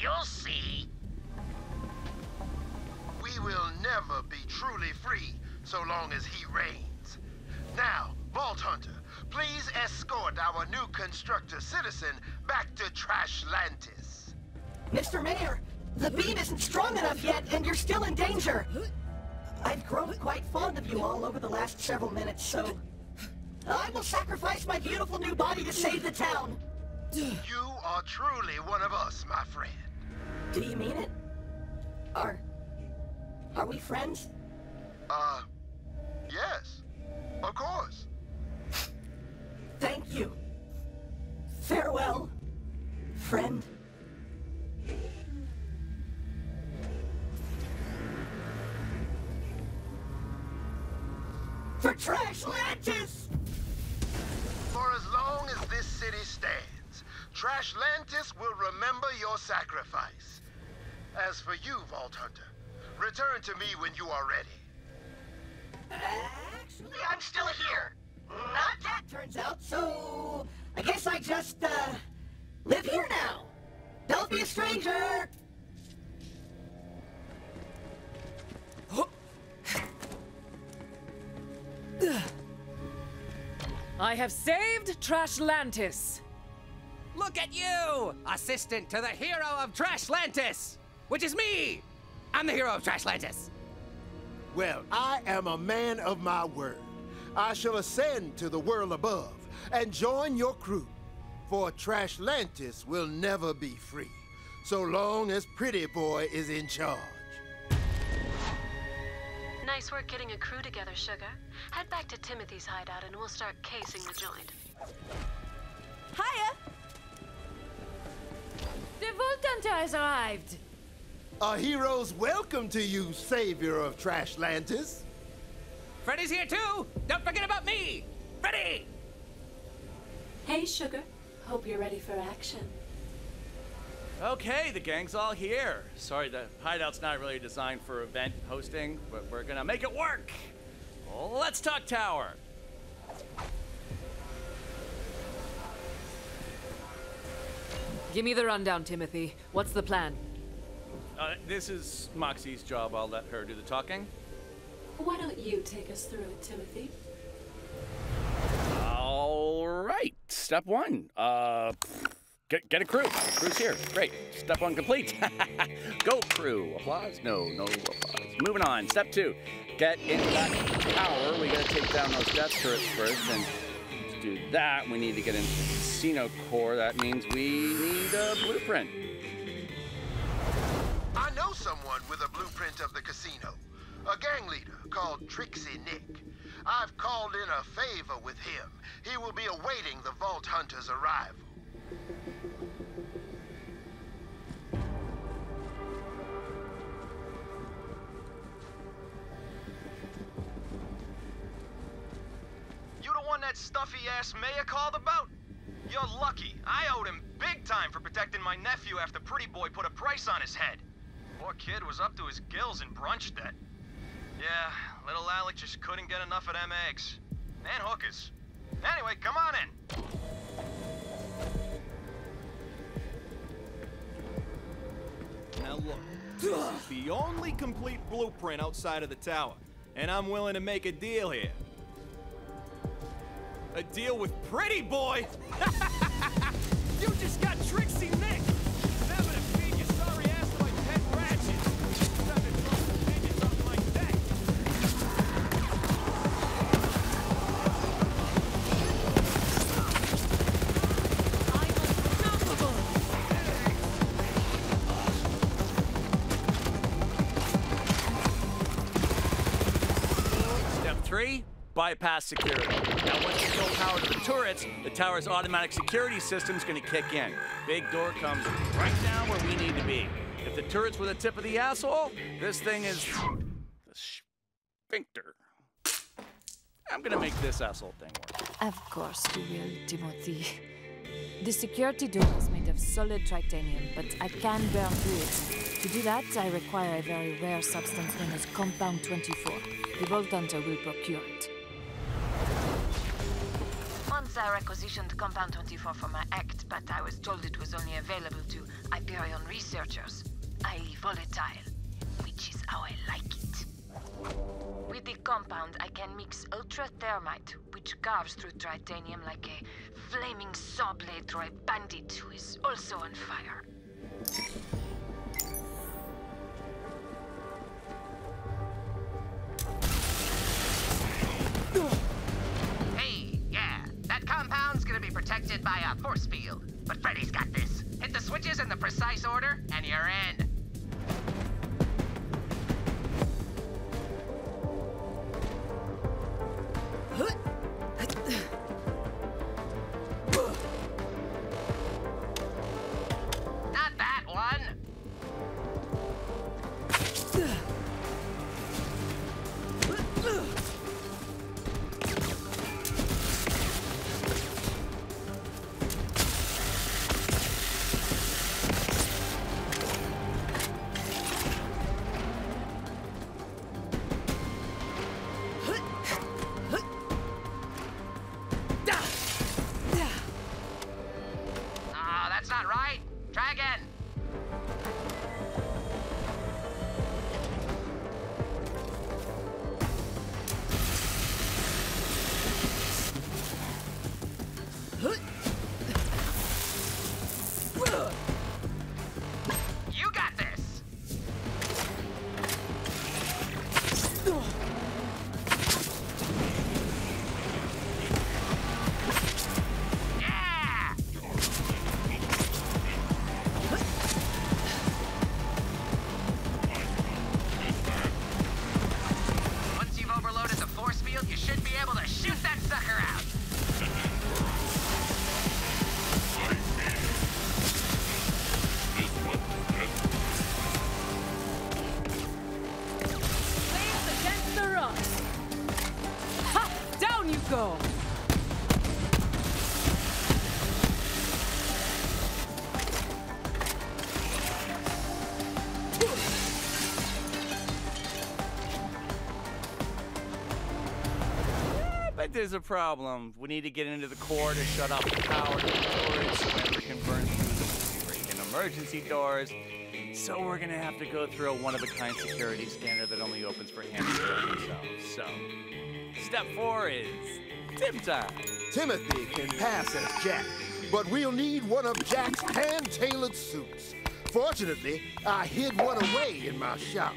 You'll see. We will never be truly free so long as he reigns. Now, Vault Hunter, please escort our new constructor citizen back to Trashlantis. Mr. Mayor, the beam isn't strong enough yet, and you're still in danger. I've grown quite fond of you all over the last several minutes, so I will sacrifice my beautiful new body to save the town. You are truly one of us, my friend. Do you mean it? Are we friends? Yes. Of course. Thank you. Farewell, friend. For Trashlantis! For as long as this city stands, Trashlantis will remember your sacrifice. As for you, Vault Hunter, return to me when you are ready. Actually, I'm still here. Not that turns out, so I guess I just, live here now. Don't be a stranger! I have saved Trashlantis! Look at you! Assistant to the hero of Trashlantis! Which is me! I'm the hero of Trashlantis! Well, I am a man of my word. I shall ascend to the world above and join your crew. For Trashlantis will never be free, so long as Pretty Boy is in charge. Nice work getting a crew together, Sugar. Head back to Timothy's hideout and we'll start casing the joint. Hiya! The Vault Hunter has arrived! A hero's welcome to you, savior of Trashlantis! Freddy's here too! Don't forget about me! Freddy! Hey, Sugar. Hope you're ready for action. Okay, the gang's all here. Sorry, the hideout's not really designed for event hosting, but we're gonna make it work. Let's talk tower. Give me the rundown, Timothy. What's the plan? This is Moxxi's job. I'll let her do the talking. Why don't you take us through it, Timothy? All right. Step one. Get a crew. Crew's here. Great. Step one complete. Go crew. Applause? No applause. Moving on. Step two. Get in that tower. We gotta take down those death turrets first, and to do that, we need to get into the casino core. That means we need a blueprint. I know someone with a blueprint of the casino. A gang leader called Trixie Nick. I've called in a favor with him. He will be awaiting the Vault Hunter's arrival. That stuffy-ass mayor called about? You're lucky. I owed him big time for protecting my nephew after Pretty Boy put a price on his head. Poor kid was up to his gills in brunch debt. Yeah, little Alec just couldn't get enough of them eggs. And hookers. Anyway, come on in. Now look, this is the only complete blueprint outside of the tower, and I'm willing to make a deal here. A deal with Pretty Boy? You just got Trixie Nick! Never to feed your sorry ass like 10 ratchets! Seven fucking digits up like that! Step three, bypass security. Now, once you build power to the turrets, the tower's automatic security system's gonna kick in. Big door comes right down where we need to be. If the turret's were the tip of the asshole, this thing is the sphincter. I'm gonna make this asshole thing work. Of course you will, Timothy. The security door is made of solid titanium, but I can burn through it. To do that, I require a very rare substance known as Compound 24. The Vault Hunter will procure it. Once I requisitioned Compound 24 for my act, but I was told it was only available to Hyperion researchers. Highly volatile, which is how I like it. With the compound, I can mix ultra-thermite, which carves through titanium like a flaming saw blade through a bandit who is also on fire. Hey, yeah, that compound's gonna be protected by a force field, but Freddy's got this. Hit the switches in the precise order, and you're in. There's a problem. We need to get into the core to shut off the power to the storage so Ember can burn through the freaking emergency doors. So we're gonna have to go through a one-of-a-kind security scanner that only opens for Handsome themselves. So, step 4 is Tim time. Timothy can pass as Jack, but we'll need one of Jack's hand-tailored suits. Fortunately, I hid one away in my shop.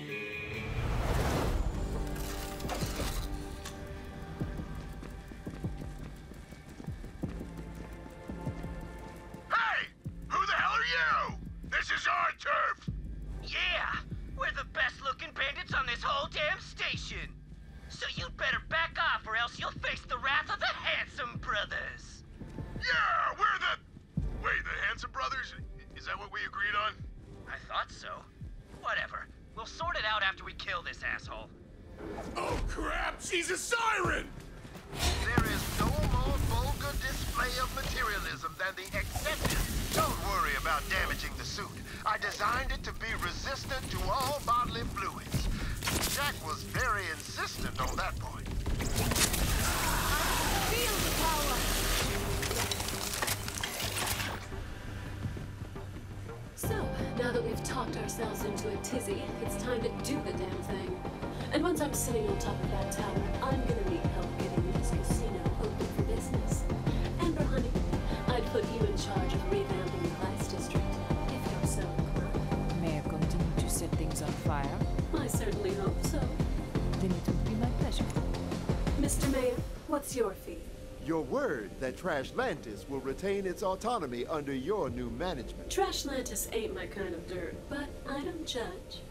That Trashlantis will retain its autonomy under your new management. Trashlantis ain't my kind of dirt, but I don't judge.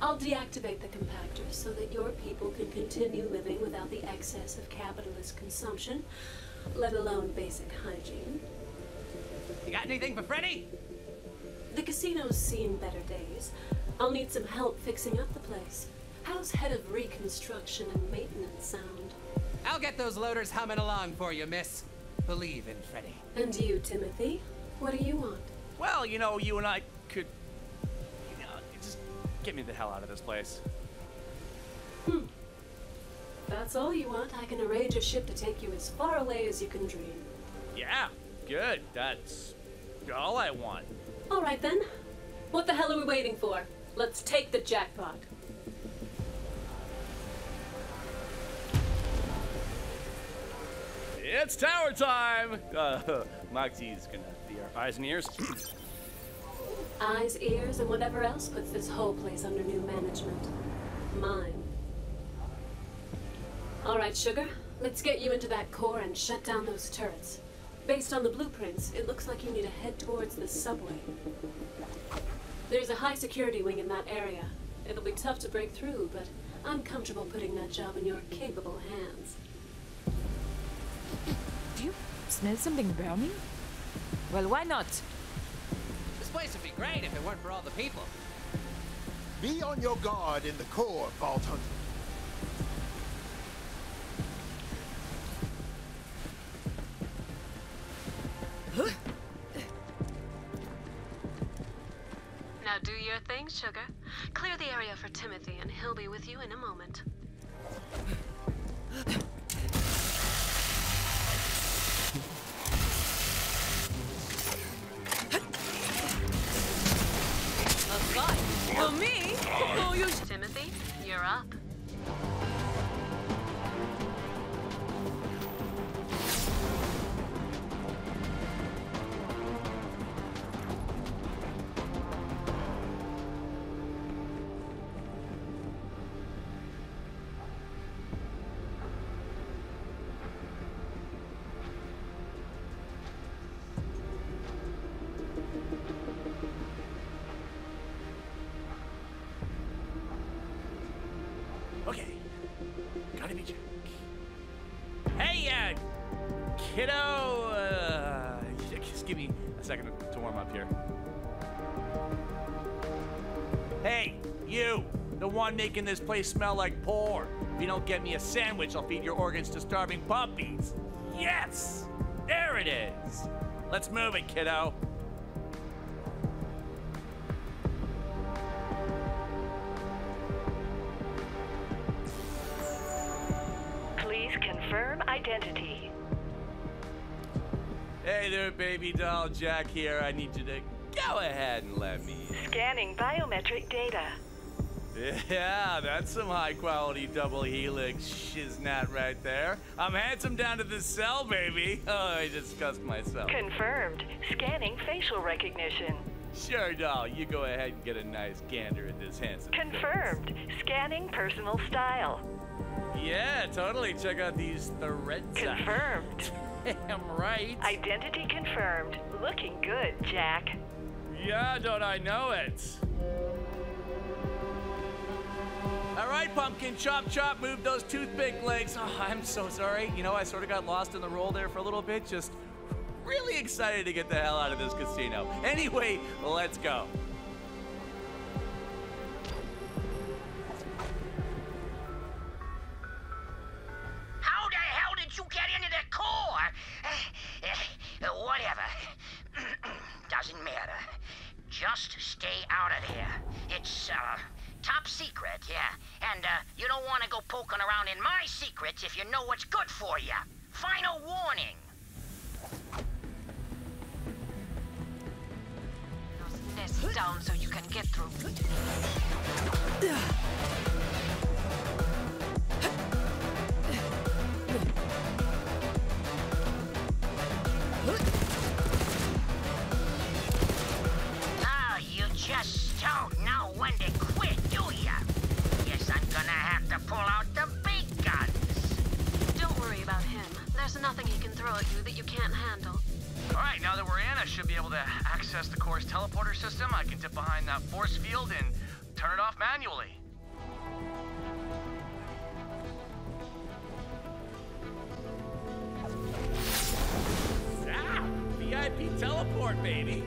I'll deactivate the compactor so that your people can continue living without the excess of capitalist consumption, let alone basic hygiene. You got anything for Freddy? The casino's seen better days. I'll need some help fixing up the place. How's head of reconstruction and maintenance sound? I'll get those loaders humming along for you, miss. Believe in Freddy. And you, Timothy? What do you want? Well, you know, you and I could... You know, just get me the hell out of this place. Hmm. That's all you want. I can arrange a ship to take you as far away as you can dream. Yeah, good. That's all I want. All right, then. What the hell are we waiting for? Let's take the jackpot. It's tower time! Moxxi's gonna be our eyes and ears. Eyes, ears, and whatever else puts this whole place under new management. Mine. All right, sugar. Let's get you into that core and shut down those turrets. Based on the blueprints, it looks like you need to head towards the subway. There's a high security wing in that area. It'll be tough to break through, but I'm comfortable putting that job in your capable hands. Do you smell something burning? Well, why not? This place would be great if it weren't for all the people. Be on your guard in the core, Vault Hunter. Now do your thing, sugar. Clear the area for Timothy, and he'll be with you in a moment. For me? Oh, you... Timothy, you're up. Making this place smell like pork. If you don't get me a sandwich, I'll feed your organs to starving puppies. Yes! There it is! Let's move it, kiddo. Please confirm identity. Hey there, baby doll. Jack here. I need you to go ahead and let me in. Scanning biometric data. Yeah, that's some high-quality double helix shiznat right there. I'm handsome down to the cell, baby. Oh, I disgust myself. Confirmed. Scanning facial recognition. Sure, doll. You go ahead and get a nice gander at this handsome Confirmed. Face. Scanning personal style. Yeah, totally. Check out these threads. Confirmed. Damn right. Identity confirmed. Looking good, Jack. Yeah, don't I know it? All right, Pumpkin, chop, chop, move those toothpick legs. Oh, I'm so sorry. You know, I sort of got lost in the roll there for a little bit. Just really excited to get the hell out of this casino. Anyway, let's go. How the hell did you get into the core? Whatever. Doesn't matter. Just stay out of there. It's, top secret, yeah. And, you don't want to go poking around in my secrets if you know what's good for you. Final warning. This down so you can get through. Oh, you just don't know when to quit. Gonna have to pull out the big guns. Don't worry about him. There's nothing he can throw at you that you can't handle. All right, now that we're in, I should be able to access the core's teleporter system. I can dip behind that force field and turn it off manually. Ah, VIP teleport, baby.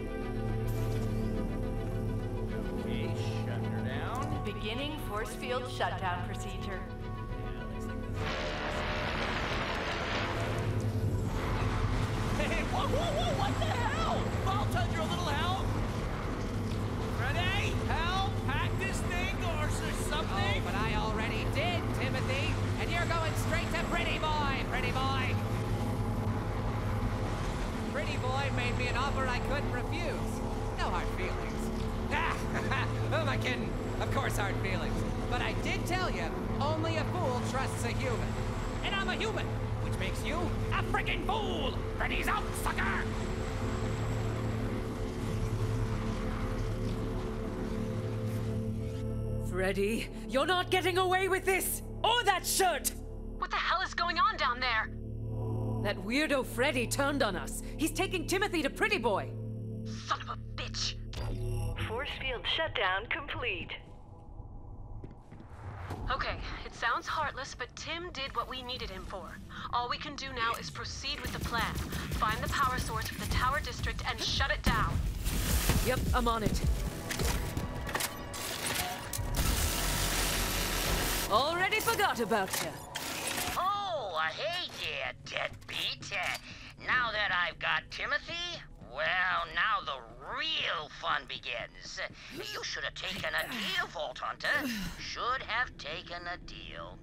Beginning force field shutdown procedure. Hey, whoa, what the hell? Vault Hunter, a little help? Freddy, help, hack this thing or something? Oh, but I already did, Timothy, and you're going straight to Pretty Boy, Pretty Boy. me an offer I couldn't refuse. No hard feelings. Who am I kidding? Of course hard feelings. But I did tell you, only a fool trusts a human. And I'm a human, which makes you a freaking fool! Freddy's out, sucker! Freddy, you're not getting away with this! Or that shirt! What the hell is going on down there? That weirdo Freddy turned on us. He's taking Timothy to Pretty Boy. Son of a bitch! Force field shutdown complete. Okay, it sounds heartless, but Tim did what we needed him for. All we can do now is proceed with the plan. Find the power source for the tower district and shut it down. Yep, I'm on it. Already forgot about you. Oh, hey there, deadbeat. Now that I've got Timothy, well, now the real fun begins. You should have taken a deal, Vault Hunter. Should have taken a deal.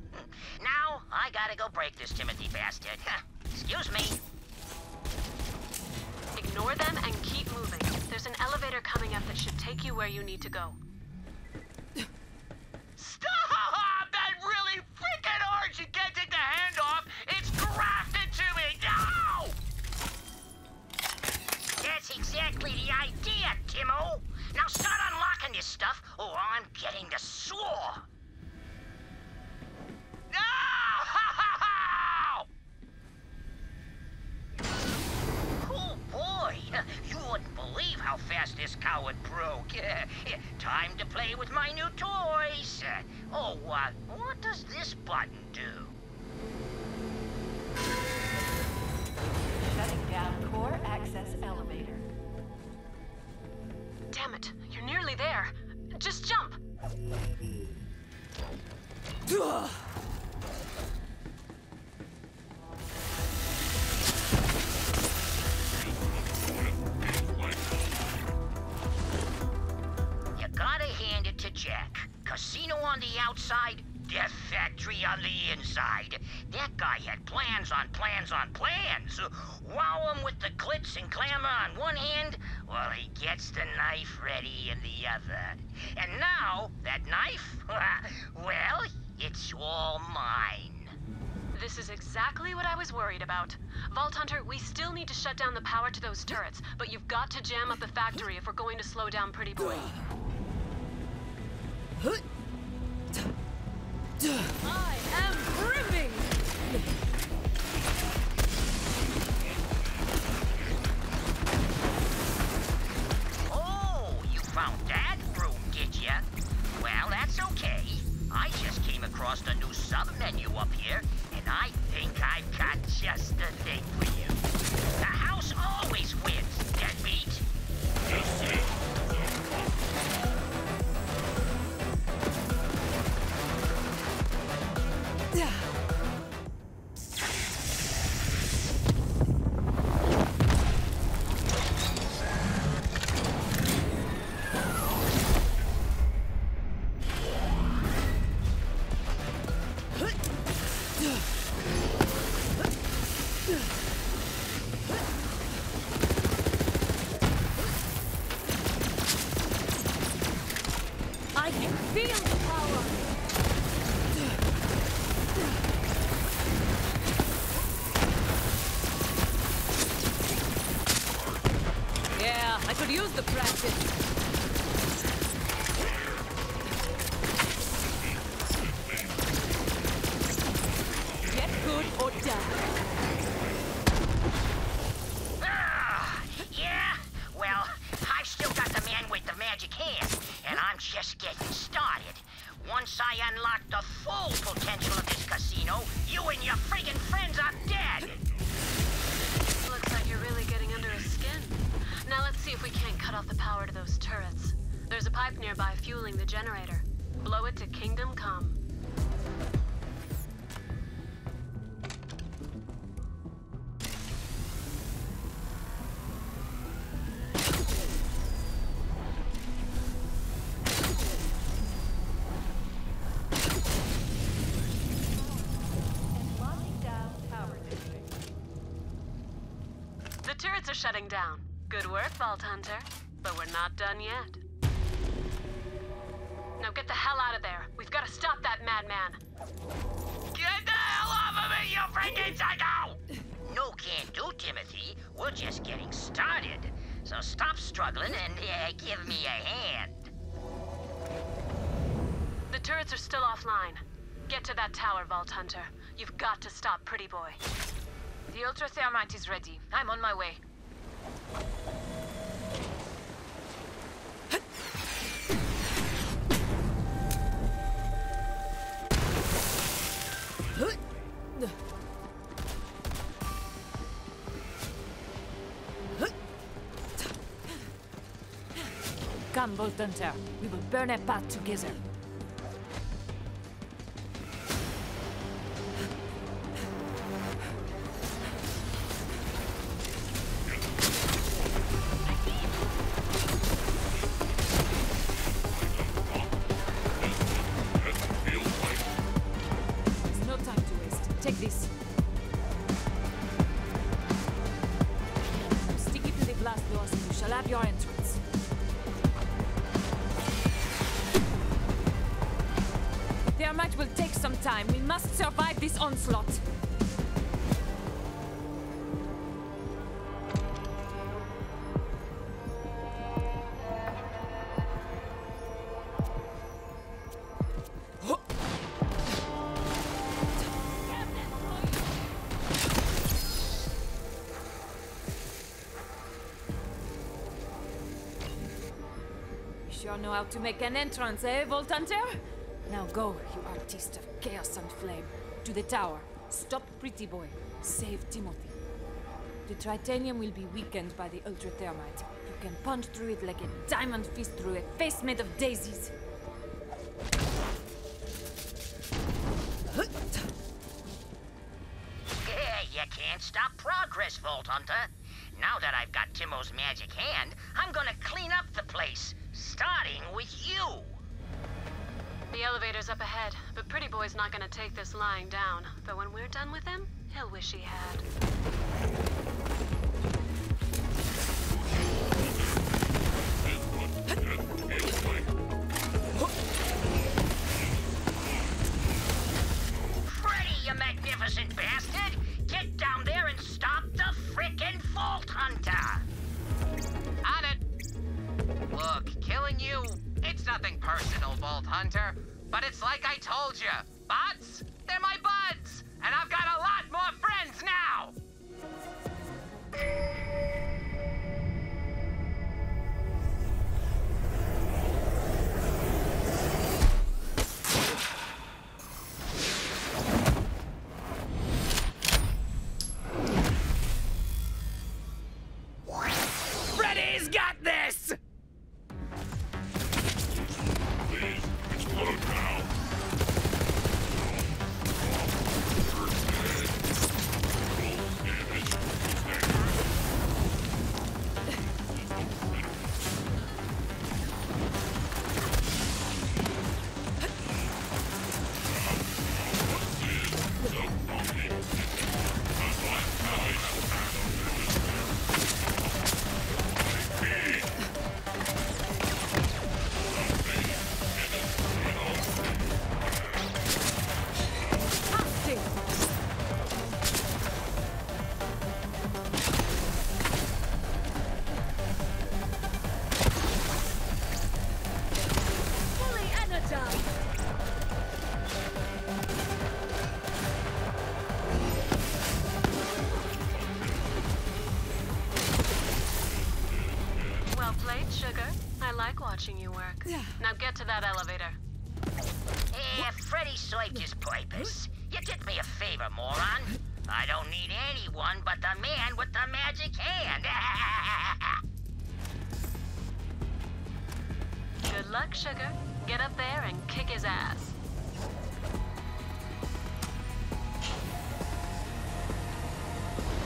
Now, I gotta go break this Timothy bastard. Excuse me. Ignore them and keep moving. There's an elevator coming up that should take you where you need to go. Stop! That really freaking hard! You can't take the hand off! It's grafted to me! No! That's exactly the idea, Timo! Now start unlocking this stuff, or I'm getting the sore! No! Oh boy! You wouldn't believe how fast this coward broke. Time to play with my new toys! Oh, what does this button do? Shutting down core access elevator. Damn it, you're nearly there. Just jump. You gotta hand it to Jack. Casino on the outside, Death Factory on the inside. That guy had plans on plans on plans. Wow him with the glitz and glamour on one hand, while he gets the knife ready in the other. And now, that knife, well, it's all mine. This is exactly what I was worried about. Vault Hunter, we still need to shut down the power to those turrets, but you've got to jam up the factory if we're going to slow down Pretty Boy. I am gripping! Oh, you found that room, did ya? Well, that's okay. I just came across the new sub-menu up here, and I think I've got just the thing for you. The house always wins, deadbeat! Yes, shutting down. Good work, Vault Hunter. But we're not done yet. Now get the hell out of there. We've got to stop that madman. Get the hell off of me, you freaking psycho! No can do, Timothy. We're just getting started. So stop struggling and give me a hand. The turrets are still offline. Get to that tower, Vault Hunter. You've got to stop Pretty Boy. The ultrathermite is ready. I'm on my way. Come, Vault Hunter. We will burn a path together. We must survive this onslaught. You sure know how to make an entrance, eh, Vault Hunter? Now go, you artist of chaos and flame. To the tower. Stop Pretty Boy. Save Timothy. The titanium will be weakened by the ultrathermite. You can punch through it like a diamond fist through a face made of daisies. Yeah, you can't stop progress, Vault Hunter. Now that I've got Timo's magic hand, I'm gonna clean up the place. Starting with you. The elevator's up ahead, but Pretty Boy's not gonna take this lying down. But when we're done with him, he'll wish he had. Freddy, you magnificent bastard! Get down there and stop the frickin' Vault Hunter! On it! Look, killing you... It's nothing personal, Vault Hunter, but it's like I told you. Bots? They're my buds! And I've got a lot more friends now! Now get to that elevator. Yeah, Freddy soiled his purpose. You did me a favor, moron. I don't need anyone but the man with the magic hand. Good luck, sugar. Get up there and kick his ass.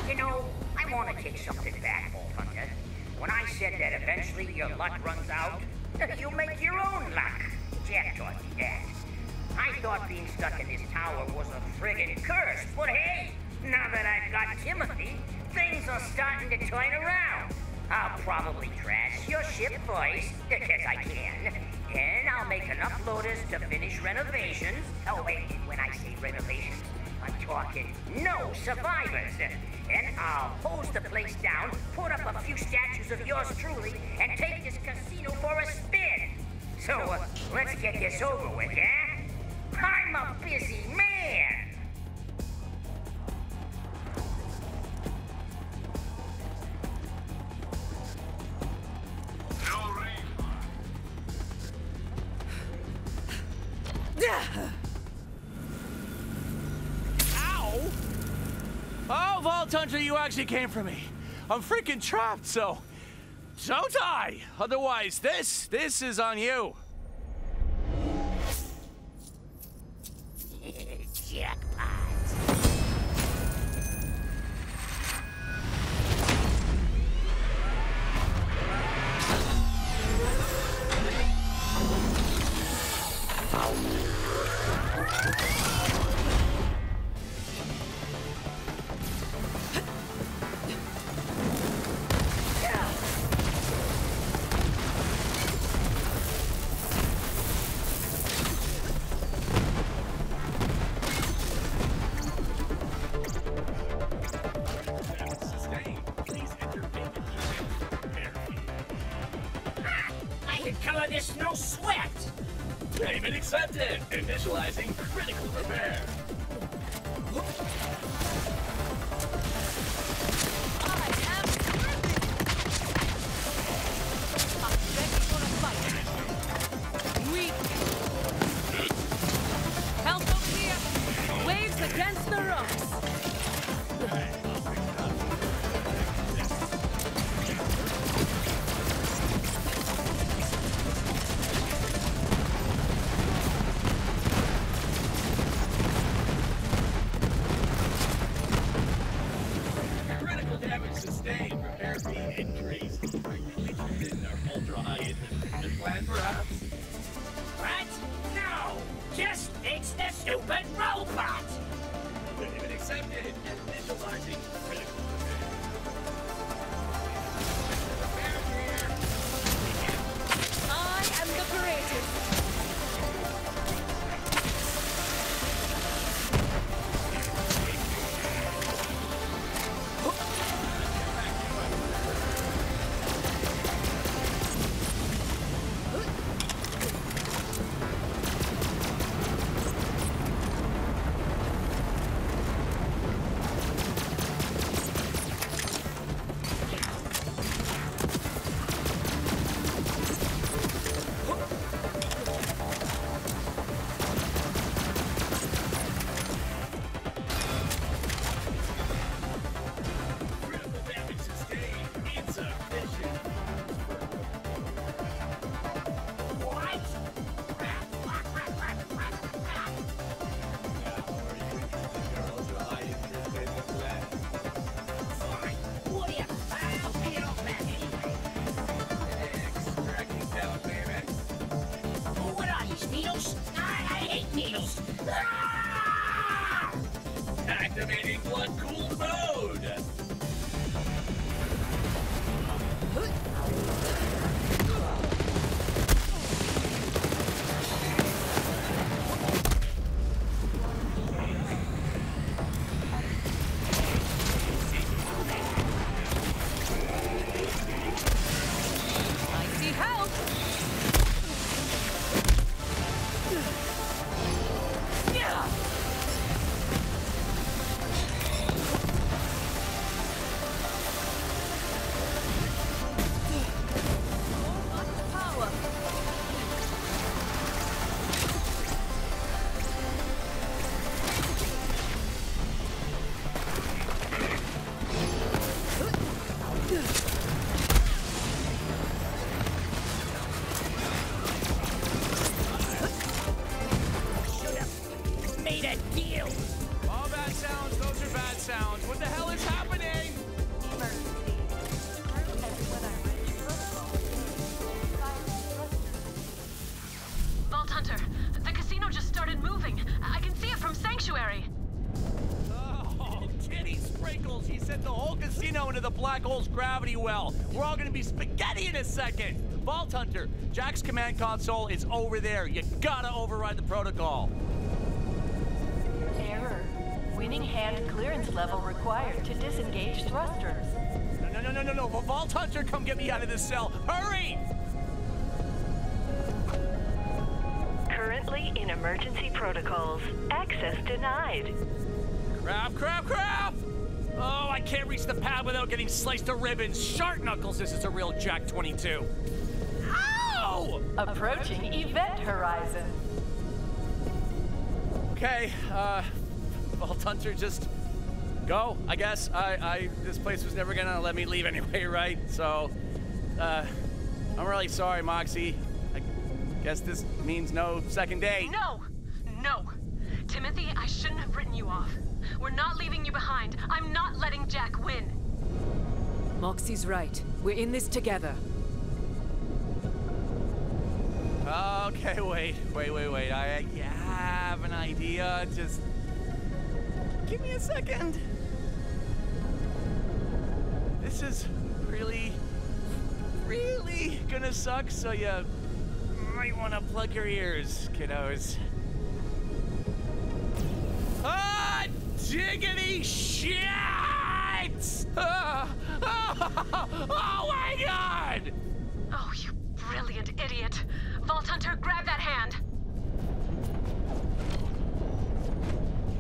You know, I want to take something back, Vault Hunter. When I said that eventually your luck runs out, you make your own luck. Jack taught me that. I thought being stuck in this tower was a friggin' curse, but hey, now that I've got Timothy, things are starting to turn around. I'll probably trash your ship first, because I can. Then I'll make enough loaders to finish renovations. Oh wait, when I say renovations, I'm talking no survivors. And I'll hose the place down, put up a few statues of yours truly, and take this casino for a spin. So, let's get this over with, yeah? I'm a busy man! Ow! Oh, Vault Hunter, you actually came for me. I'm freaking trapped, so don't die. Otherwise, this is on you. Jackpot. Sprinkles, he's sent the whole casino into the black hole's gravity well. We're all gonna be spaghetti in a second. Vault Hunter, Jack's command console is over there. You gotta override the protocol. Error. Winning hand clearance level required to disengage thrusters. No. Vault Hunter, come get me out of this cell. Hurry! Currently in emergency protocols. Access denied. Crap! Oh, I can't reach the pad without getting sliced to ribbons. Sharp knuckles, this is a real Jack 22. Ow! Approaching event horizon. Okay, Vault Hunter, just go, I guess. I this place was never gonna let me leave anyway, right? So, I'm really sorry, Moxxi. I guess this means no second date. No. Timothy, I shouldn't have written you off. We're not leaving you behind. I'm not letting Jack win. Moxxi's right. We're in this together. Okay, wait. I have an idea. Just give me a second. This is really gonna suck, so you might want to plug your ears, kiddos. Ah! Jiggity shit! Oh my god! Oh, you brilliant idiot. Vault Hunter, grab that hand.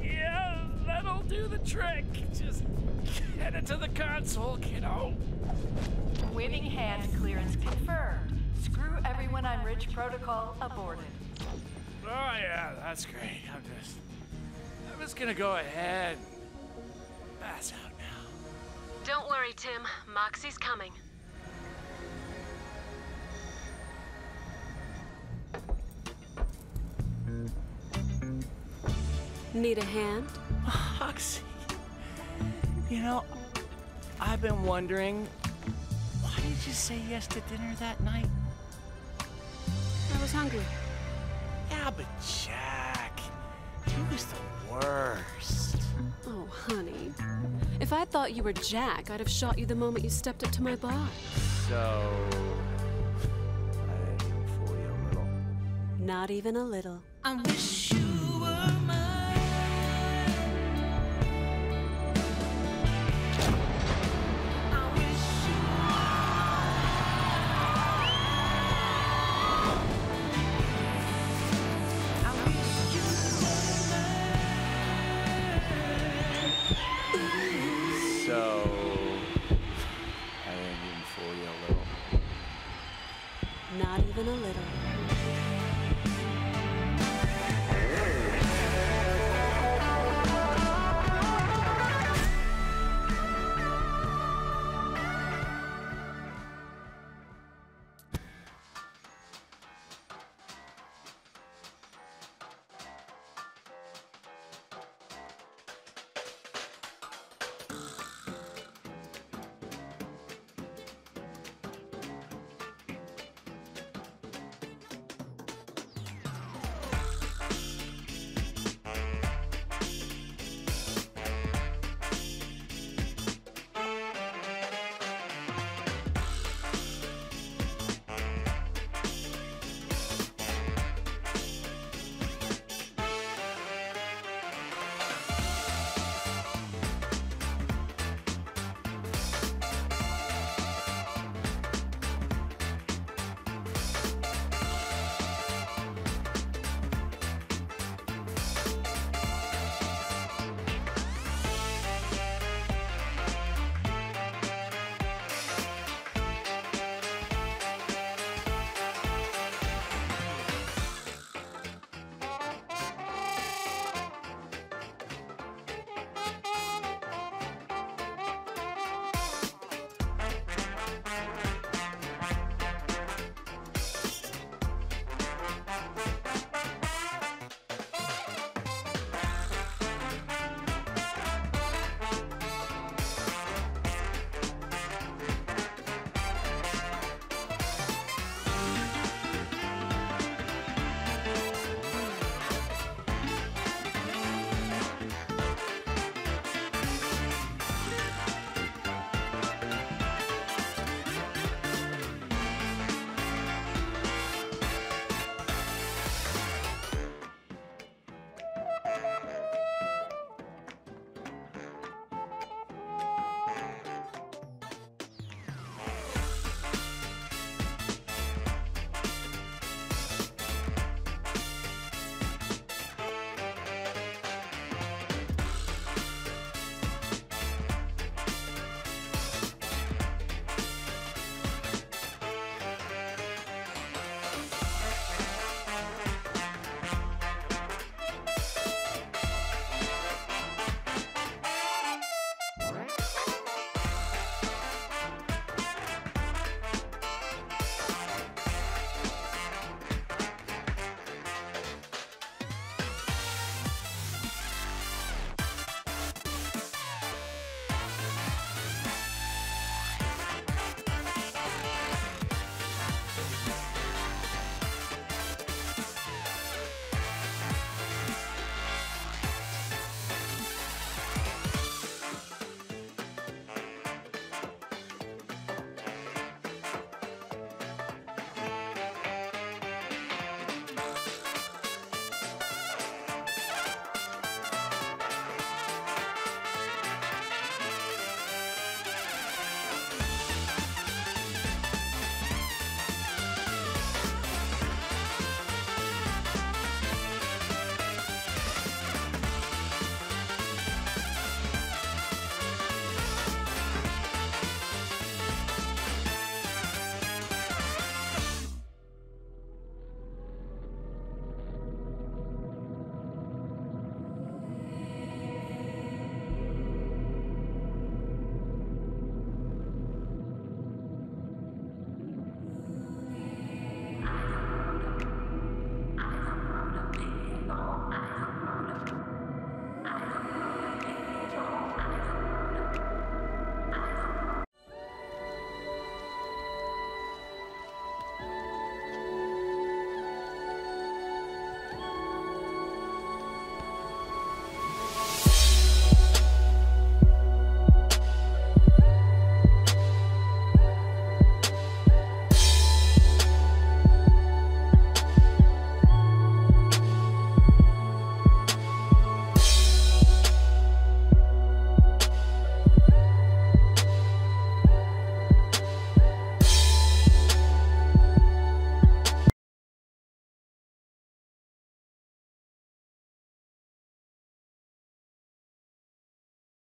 Yeah, that'll do the trick. Just get it to the console, kiddo. Winning hand clearance confirmed. Screw everyone on Ridge protocol aborted. Oh yeah, that's great. I'm just gonna go ahead and pass out now. Don't worry, Tim. Moxxi's coming. Need a hand? Moxxi, you know, I've been wondering, why did you say yes to dinner that night? I was hungry. Yeah, but Jack, you was the worst. Oh, honey. If I thought you were Jack, I'd have shot you the moment you stepped up to my bar. So, I didn't fool you a little. Not even a little. I wish you were mine. I wish you were mine. I wish you were mine. So, I didn't even fool you a little. Not even a little.